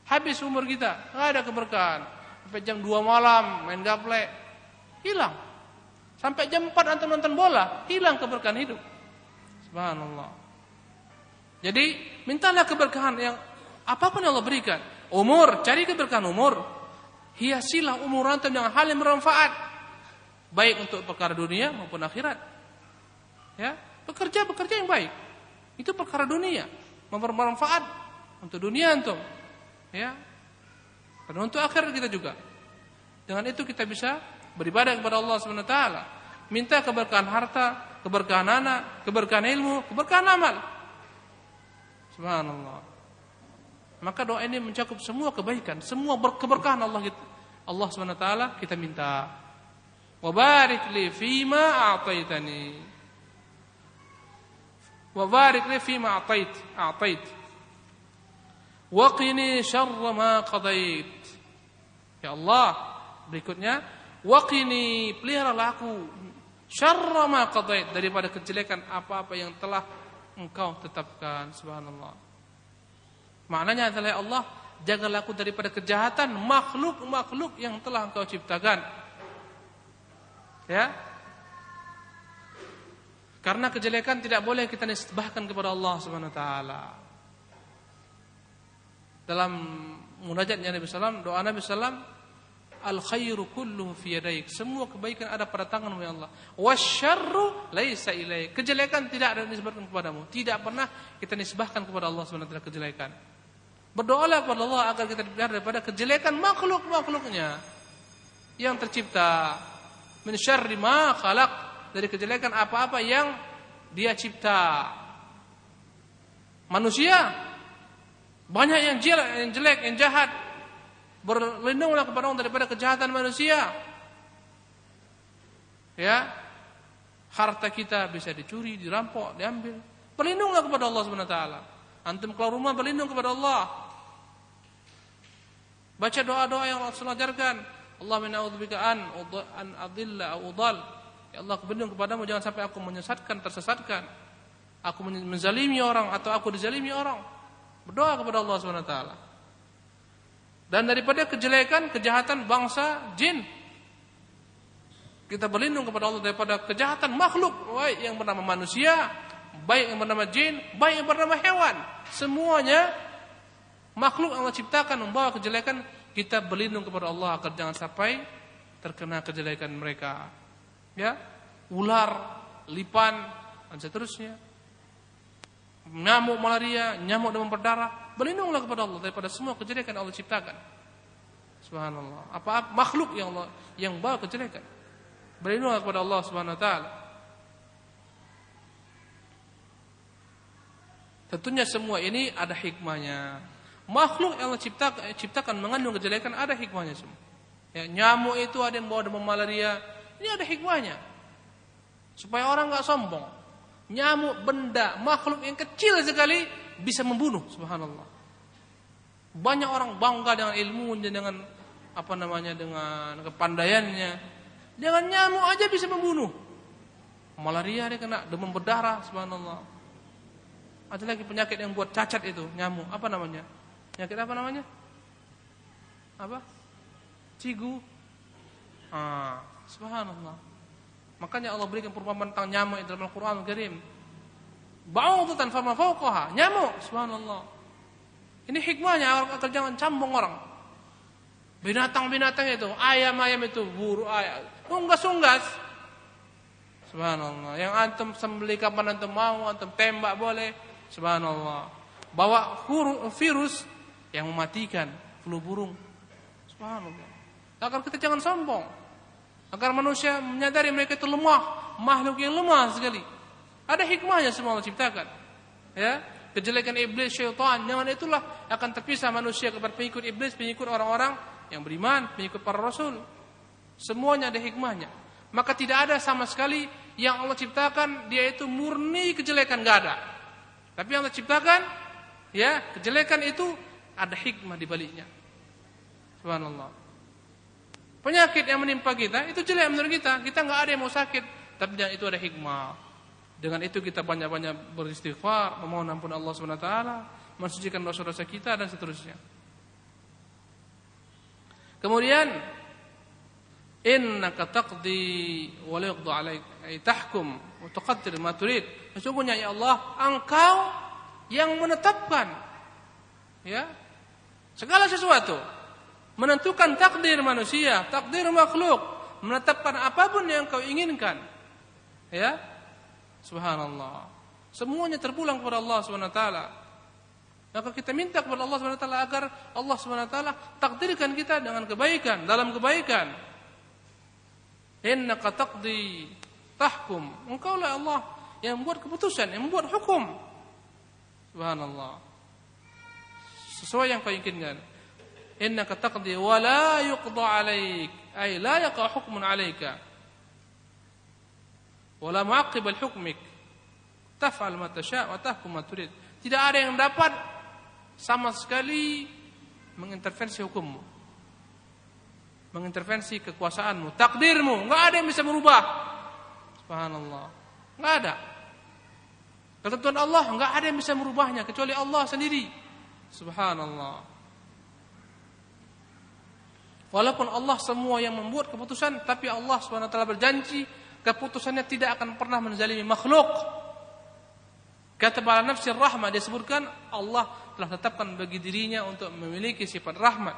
Habis umur kita, enggak ada keberkahan. Sampai jam 2 malam main gaplek, hilang. Sampai jam 4 antum nonton bola, hilang keberkahan hidup. Subhanallah. Jadi, mintalah keberkahan yang apapun yang Allah berikan. Umur, cari keberkahan umur. Hiasilah umur antum dengan hal yang bermanfaat, baik untuk perkara dunia maupun akhirat. Ya, bekerja yang baik. Itu perkara dunia, bermanfaat untuk dunia antum. Ya. Dan untuk akhirat kita juga. Dengan itu kita bisa beribadah kepada Allah Subhanahu wa taala, minta keberkahan harta, keberkahan anak, keberkahan ilmu, keberkahan amal. Subhanallah. Maka doa ini mencakup semua kebaikan, semua keberkahan Allah Subhanahu wa taala kita minta. Wa barik li fima a'taitani. Wa barik li fima a'tait. Wa qini syarra ma qadait. Ya Allah, berikutnya wa qini, peliharalah aku syarra ma qadait, daripada kejelekan apa-apa yang telah Engkau tetapkan. Subhanallah. Maknanya adalah Allah, jagalah aku daripada kejahatan makhluk-makhluk yang telah Engkau ciptakan. Ya. Karena kejelekan tidak boleh kita nisbahkan kepada Allah Subhanahu wa taala. Dalam munajatnya Nabi sallallahu alaihi wasallam, doa Nabi sallallahu alaihi wasallam, "Al khairu kulluhu fi yadaik." Semua kebaikan ada pada tangan-Mu ya Allah. "Wasyarru laisa ilaik." Kejelekan tidak ada dinisbahkan kepadamu. Tidak pernah kita nisbahkan kepada Allah Subhanahu wa taala kejelekan. Berdoalah kepada Allah agar kita dipelihara daripada kejelekan makhluk-makhluknya yang tercipta. Min syarri ma khalaq, dari kejelekan apa-apa yang Dia cipta. Manusia banyak yang jelek, yang jahat. Berlindunglah kepada Allah daripada kejahatan manusia. Ya. Harta kita bisa dicuri, dirampok, diambil. Berlindunglah kepada Allah Subhanahu wa taala. Antum keluar rumah berlindung kepada Allah. Baca doa-doa yang Rasulullah ajarkan. Allahumma inni a'udzubika an adilla aw udhal. Ya Allah, aku berlindung kepadamu jangan sampai aku menyesatkan, tersesatkan. Aku menzalimi orang atau aku dizalimi orang. Berdoa kepada Allah Subhanahu wa taala. Dan daripada kejelekan, kejahatan bangsa jin. Kita berlindung kepada Allah daripada kejahatan makhluk yang bernama manusia, baik yang bernama jin, baik yang bernama hewan. Semuanya makhluk Allah ciptakan membawa kejelekan. Kita berlindung kepada Allah agar jangan sampai terkena kejelekan mereka. Ya, ular, lipan, dan seterusnya. Nyamuk malaria, nyamuk demam berdarah. Berlindunglah kepada Allah daripada semua kejelekan Allah ciptakan. Subhanallah. Apa makhluk yang bawa kejelekan. Berlindunglah kepada Allah Subhanahu wa taala. Tentunya semua ini ada hikmahnya. Makhluk yang ciptakan mengandung kejelekan ada hikmahnya semua. Ya, nyamuk itu ada yang bawa demam malaria. Ini ada hikmahnya. Supaya orang enggak sombong. Nyamuk, benda, makhluk yang kecil sekali bisa membunuh, subhanallah. Banyak orang bangga dengan ilmunya, dengan dengan kepandaiannya. Dengan nyamuk aja bisa membunuh. Malaria dia kena, demam berdarah, subhanallah. Ada lagi penyakit yang buat cacat itu, nyamuk. Apa namanya? Penyakit apa namanya? apa? Cigu. Ah, subhanallah. Makanya Allah berikan perumpamaan tentang nyamuk dalam Al-Qur'anul Karim. Ba'udatan fama fawqaha, nyamuk, subhanallah. Ini hikmahnya kerjaan cambung orang. Binatang-binatang itu, ayam-ayam itu, burung ayam, unggas-unggas. Subhanallah. Yang antum sembelih kapan antum mau, antum tembak boleh. Subhanallah. Bawa virus yang mematikan, flu burung. Subhanallah. Agar kita jangan sombong. Agar manusia menyadari mereka itu lemah, makhluk yang lemah sekali. Ada hikmahnya semua Allah ciptakan. Ya. Kejelekan iblis, syaitan, nyaman itulah akan terpisah manusia kepada pengikut iblis, pengikut orang-orang yang beriman, mengikut para rasul. Semuanya ada hikmahnya. Maka tidak ada sama sekali yang Allah ciptakan dia itu murni kejelekan, enggak ada. Tapi yang Allah ciptakan, ya, kejelekan itu ada hikmah di baliknya. Subhanallah. Penyakit yang menimpa kita itu jelek menurut kita, kita enggak ada yang mau sakit, tapi dengan itu ada hikmah. Dengan itu kita banyak-banyak beristighfar, memohon ampun Allah Subhanahu wa taala, mensucikan dosa-dosa kita dan seterusnya. Kemudian innaka taqdi wa la yuqda 'alaik, ay tahkum wa tuqaddir ma turid. Sesungguhnya ya Allah, Engkau yang menetapkan ya segala sesuatu, menentukan takdir manusia, takdir makhluk, menetapkan apapun yang Engkau inginkan. Ya. Subhanallah. Semuanya terpulang kepada Allah Subhanahu wa taala. Maka kita minta kepada Allah Subhanahu wa taala agar Allah Subhanahu wa taala takdirkan kita dengan kebaikan, dalam kebaikan. Innaka taqdi tahkum. Engkaulah Allah yang membuat keputusan, yang membuat hukum. Subhanallah. Sesuai yang kau inginkan. Innaka taqdi wa la yuqda 'alaik, ay la yaqa hukmun 'alaika. Wa la mu'aqib li hukmik. Taf'al ma tasha' wa tahkum ma turid. Tidak ada yang dapat sama sekali mengintervensi hukummu, mengintervensi kekuasaanmu, takdirmu, enggak ada yang bisa merubah. Subhanallah. Enggak ada. Ketentuan Allah enggak ada yang bisa merubahnya kecuali Allah sendiri. Subhanallah. Walaupun Allah semua yang membuat keputusan, tapi Allah Subhanahu wa taala berjanji keputusannya tidak akan pernah menzalimi makhluk. Kata para nafsir rahmah, disebutkan Allah telah tetapkan bagi dirinya untuk memiliki sifat rahmat.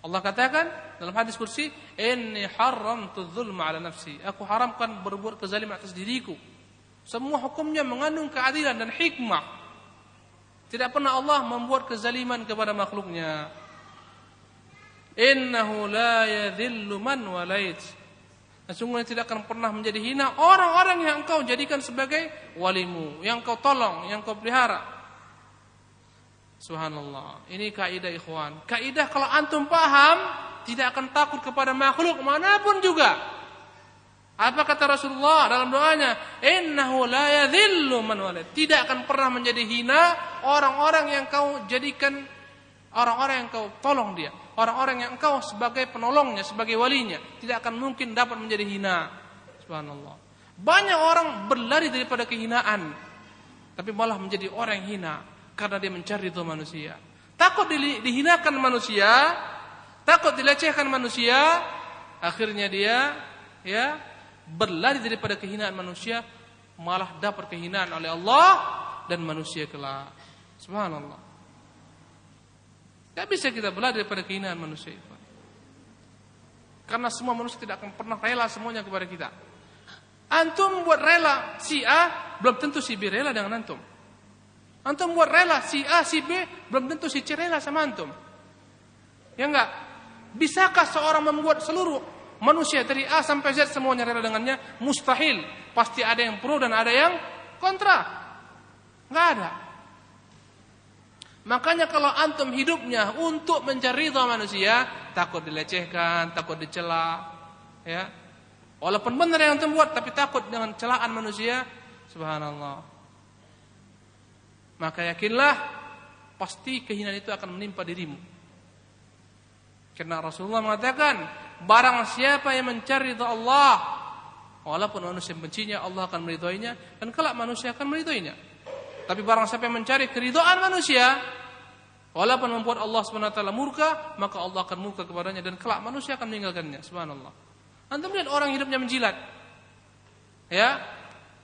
Allah katakan dalam hadis kursi, "Inni haramtu dzulma 'ala nafsi." Aku haramkan berbuat kezaliman atas diriku. Semua hukumnya mengandung keadilan dan hikmah. Tidak pernah Allah membuat kezaliman kepada makhluknya. "Innahu la yadhillu man walait." Sesungguhnya tidak akan pernah menjadi hina orang-orang yang engkau jadikan sebagai walimu, yang engkau tolong, yang engkau pelihara. Subhanallah. Ini kaidah ikhwan. Kaidah kalau antum paham, tidak akan takut kepada makhluk manapun juga. Apa kata Rasulullah dalam doanya? Innahu la yadhillu man walad. Tidak akan pernah menjadi hina orang-orang yang kau jadikan, orang-orang yang kau tolong dia, orang-orang yang engkau sebagai penolongnya, sebagai walinya. Tidak akan mungkin dapat menjadi hina. Subhanallah. Banyak orang berlari daripada kehinaan, tapi malah menjadi orang yang hina. Karena dia mencari itu manusia. Takut dihinakan manusia, takut dilecehkan manusia, akhirnya dia ya berlari daripada kehinaan manusia, malah dapat kehinaan oleh Allah dan manusia kelak. Subhanallah. Tidak bisa kita berlari daripada kehinaan manusia. Karena semua manusia tidak akan pernah rela semuanya kepada kita. Antum buat rela si A, belum tentu si B rela dengan antum. Antum buat rela si A, si B, belum tentu si C rela sama antum. Ya enggak? Bisakah seorang membuat seluruh manusia dari A sampai Z semuanya rela dengannya? Mustahil. Pasti ada yang pro dan ada yang kontra. Enggak ada. Makanya kalau antum hidupnya untuk mencari ridha manusia, takut dilecehkan, takut dicela, ya. Walaupun benar yang antum buat, tapi takut dengan celaan manusia. Subhanallah. Maka yakinlah pasti kehinaan itu akan menimpa dirimu. Karena Rasulullah mengatakan, barang siapa yang mencari ridha Allah, walaupun manusia membencinya, Allah akan meridhoinya dan kelak manusia akan meridhoinya. Tapi barang siapa yang mencari keridhaan manusia, Walaupun membuat Allah SWT murka, maka Allah akan murka kepadanya dan kelak manusia akan meninggalkannya. Subhanallah. Antum lihat orang hidupnya menjilat. Ya.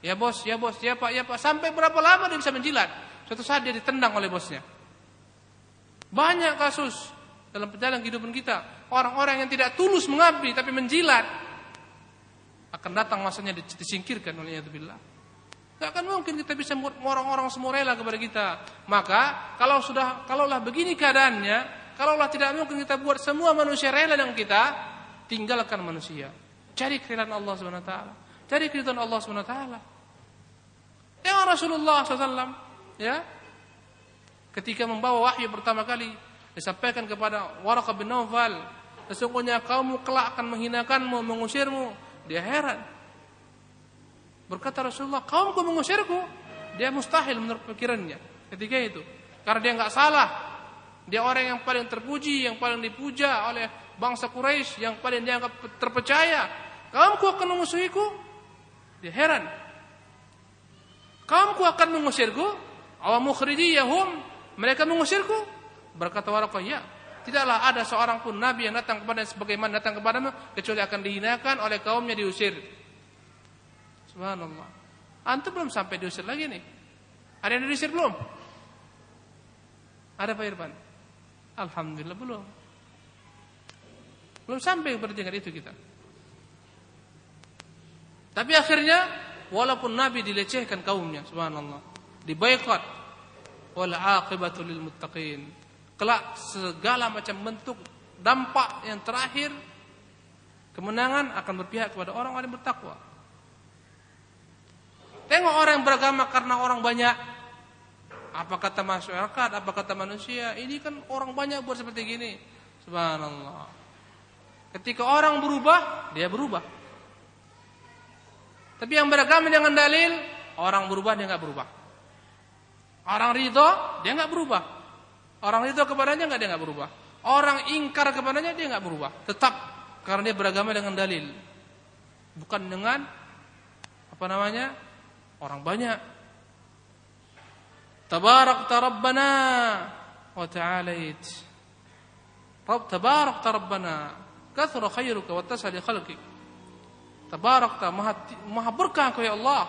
Ya bos, ya pak. Sampai berapa lama dia bisa menjilat? Suatu saat dia ditendang oleh bosnya. Banyak kasus dalam perjalanan kehidupan kita. Orang-orang yang tidak tulus mengabdi tapi menjilat, akan datang masanya disingkirkan oleh Yadzubillah. Tidak akan mungkin kita bisa membuat orang-orang semua rela kepada kita. Maka kalaulah begini keadaannya, kalaulah tidak mungkin kita buat semua manusia rela dengan kita, tinggalkan manusia. Cari keridhaan Allah SWT. Cari keridhaan Allah SWT. Ya Rasulullah SAW, ya, ketika membawa wahyu pertama kali, disampaikan kepada Waraqah bin Naufal, sesungguhnya kaummu kelak akan menghinakanmu, mengusirmu. Dia heran. Berkata Rasulullah, kaumku mengusirku. Dia mustahil menurut pikirannya ketika itu, karena dia enggak salah. Dia orang yang paling terpuji, yang paling dipuja oleh bangsa Quraisy, yang paling dianggap terpercaya. Kaumku akan memusuhiku. Dia heran. Kaumku akan mengusirku. Awamukhrijiyahum, mereka mengusirku. Berkata Waraqah, ya, tidaklah ada seorang pun nabi yang datang kepada sebagaimana datang kepadamu, kecuali akan dihinakan oleh kaumnya, diusir. Subhanallah. Antum belum sampai diusir lagi nih. Ada yang diusir belum? Ada Pak Irfan? Alhamdulillah belum. Belum sampai pada tingkat itu kita. Tapi akhirnya, walaupun Nabi dilecehkan kaumnya, subhanallah, diboikot, wal aqibatu lil muttaqin. Kelak segala macam bentuk dampak yang terakhir, kemenangan akan berpihak kepada orang-orang yang bertakwa. Tengok orang yang beragama karena orang banyak. Apa kata masyarakat, apa kata manusia? Ini kan orang banyak buat seperti gini. Subhanallah. Ketika orang berubah, dia berubah. Tapi yang beragama dengan dalil, orang berubah, dia enggak berubah. Orang ridho, dia enggak berubah. Orang ridho kepadanya, dia enggak berubah. Orang ingkar kepadanya, dia enggak berubah. Tetap, karena dia beragama dengan dalil. Bukan dengan, orang banyak. Tabarakta Rabbana wa ta'alait. Tabarakta Rabbana kathra khairuka wa tas'a li khalqik. Tabarakta, maha berkah kau ya Allah.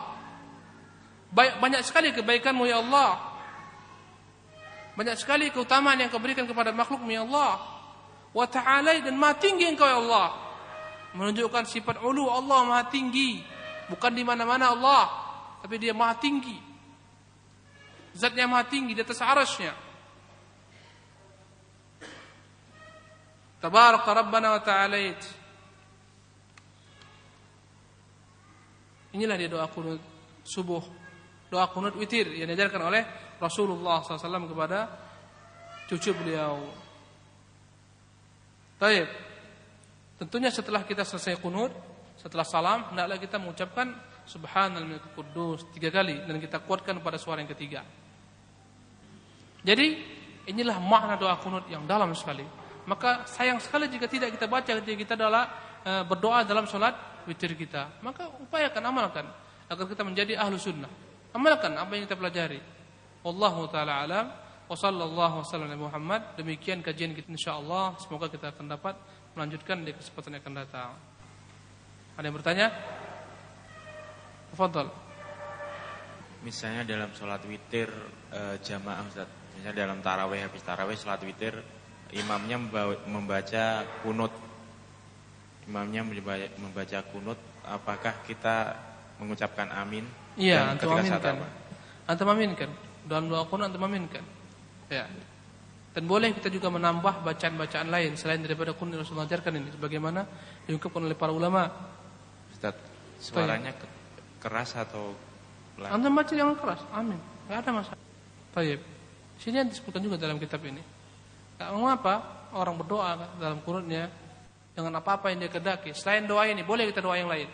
Banyak sekali kebaikanmu ya Allah. Banyak sekali keutamaan yang kau berikan kepada makhlukmu ya Allah. Wa ta'alait, dan maha tinggi engkau ya Allah. Menunjukkan sifat ulu Allah, maha tinggi. Bukan di mana-mana Allah, tapi dia maha tinggi. Zatnya maha tinggi di atas arasy-Nya. Tabaraka Rabbana wa ta'alait. Inilah dia doa qunut subuh. Doa qunut witir yang diajarkan oleh Rasulullah SAW kepada cucu beliau. Baik. Tentunya setelah kita selesai qunut, setelah salam, hendaklah kita mengucapkan Subhanal Malikul Quddus 3 kali, dan kita kuatkan pada suara yang ketiga. Jadi inilah makna doa qunut yang dalam sekali. Maka sayang sekali jika tidak kita baca ketika kita berdoa dalam solat witir kita. Maka upayakan, amalkan agar kita menjadi ahlu sunnah. Amalkan apa yang kita pelajari. Wallahu ta'ala alam. Wa sallallahu wasallam ala Muhammad. Demikian kajian kita insyaAllah. Semoga kita akan dapat melanjutkan di kesempatan yang akan datang. Ada yang bertanya? Fadal. Misalnya dalam sholat witir jamaah Ustaz, misalnya dalam tarawih, habis tarawih sholat witir, imamnya membaca kunut. Imamnya membaca kunut, apakah kita mengucapkan amin? Iya, antum aminkan. Antum aminkan. Dalam doa kunut antum aminkan. Ya. Dan boleh kita juga menambah bacaan-bacaan lain selain daripada kunut yang Rasulullah ajarkan ini, sebagaimana diungkapkan oleh para ulama. Ustaz, suaranya keras atau pelan? Anda baca yang keras, amin. Tidak ada masalah. Baik. Sini disebutkan juga dalam kitab ini. Tak mengapa orang berdoa dalam qunutnya dengan apa-apa yang dia kehendaki. Selain doa ini, boleh kita doa yang lain.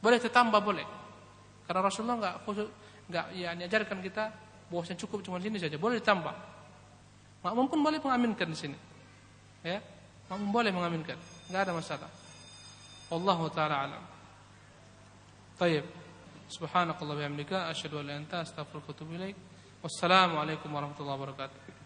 Boleh kita tambah, boleh. Karena Rasulullah enggak khusus, ajarkan kita bahwasanya cukup cuma sini saja. Boleh ditambah. Makmum pun boleh mengaminkan di sini. Ya, makmum boleh mengaminkan. Enggak ada masalah. Wallahu ta'ala alam. طيب سبحانك اللهم وبحمدك اشهد ان لا اله الا انت استغفرك واتوب اليك والسلام عليكم ورحمه الله وبركاته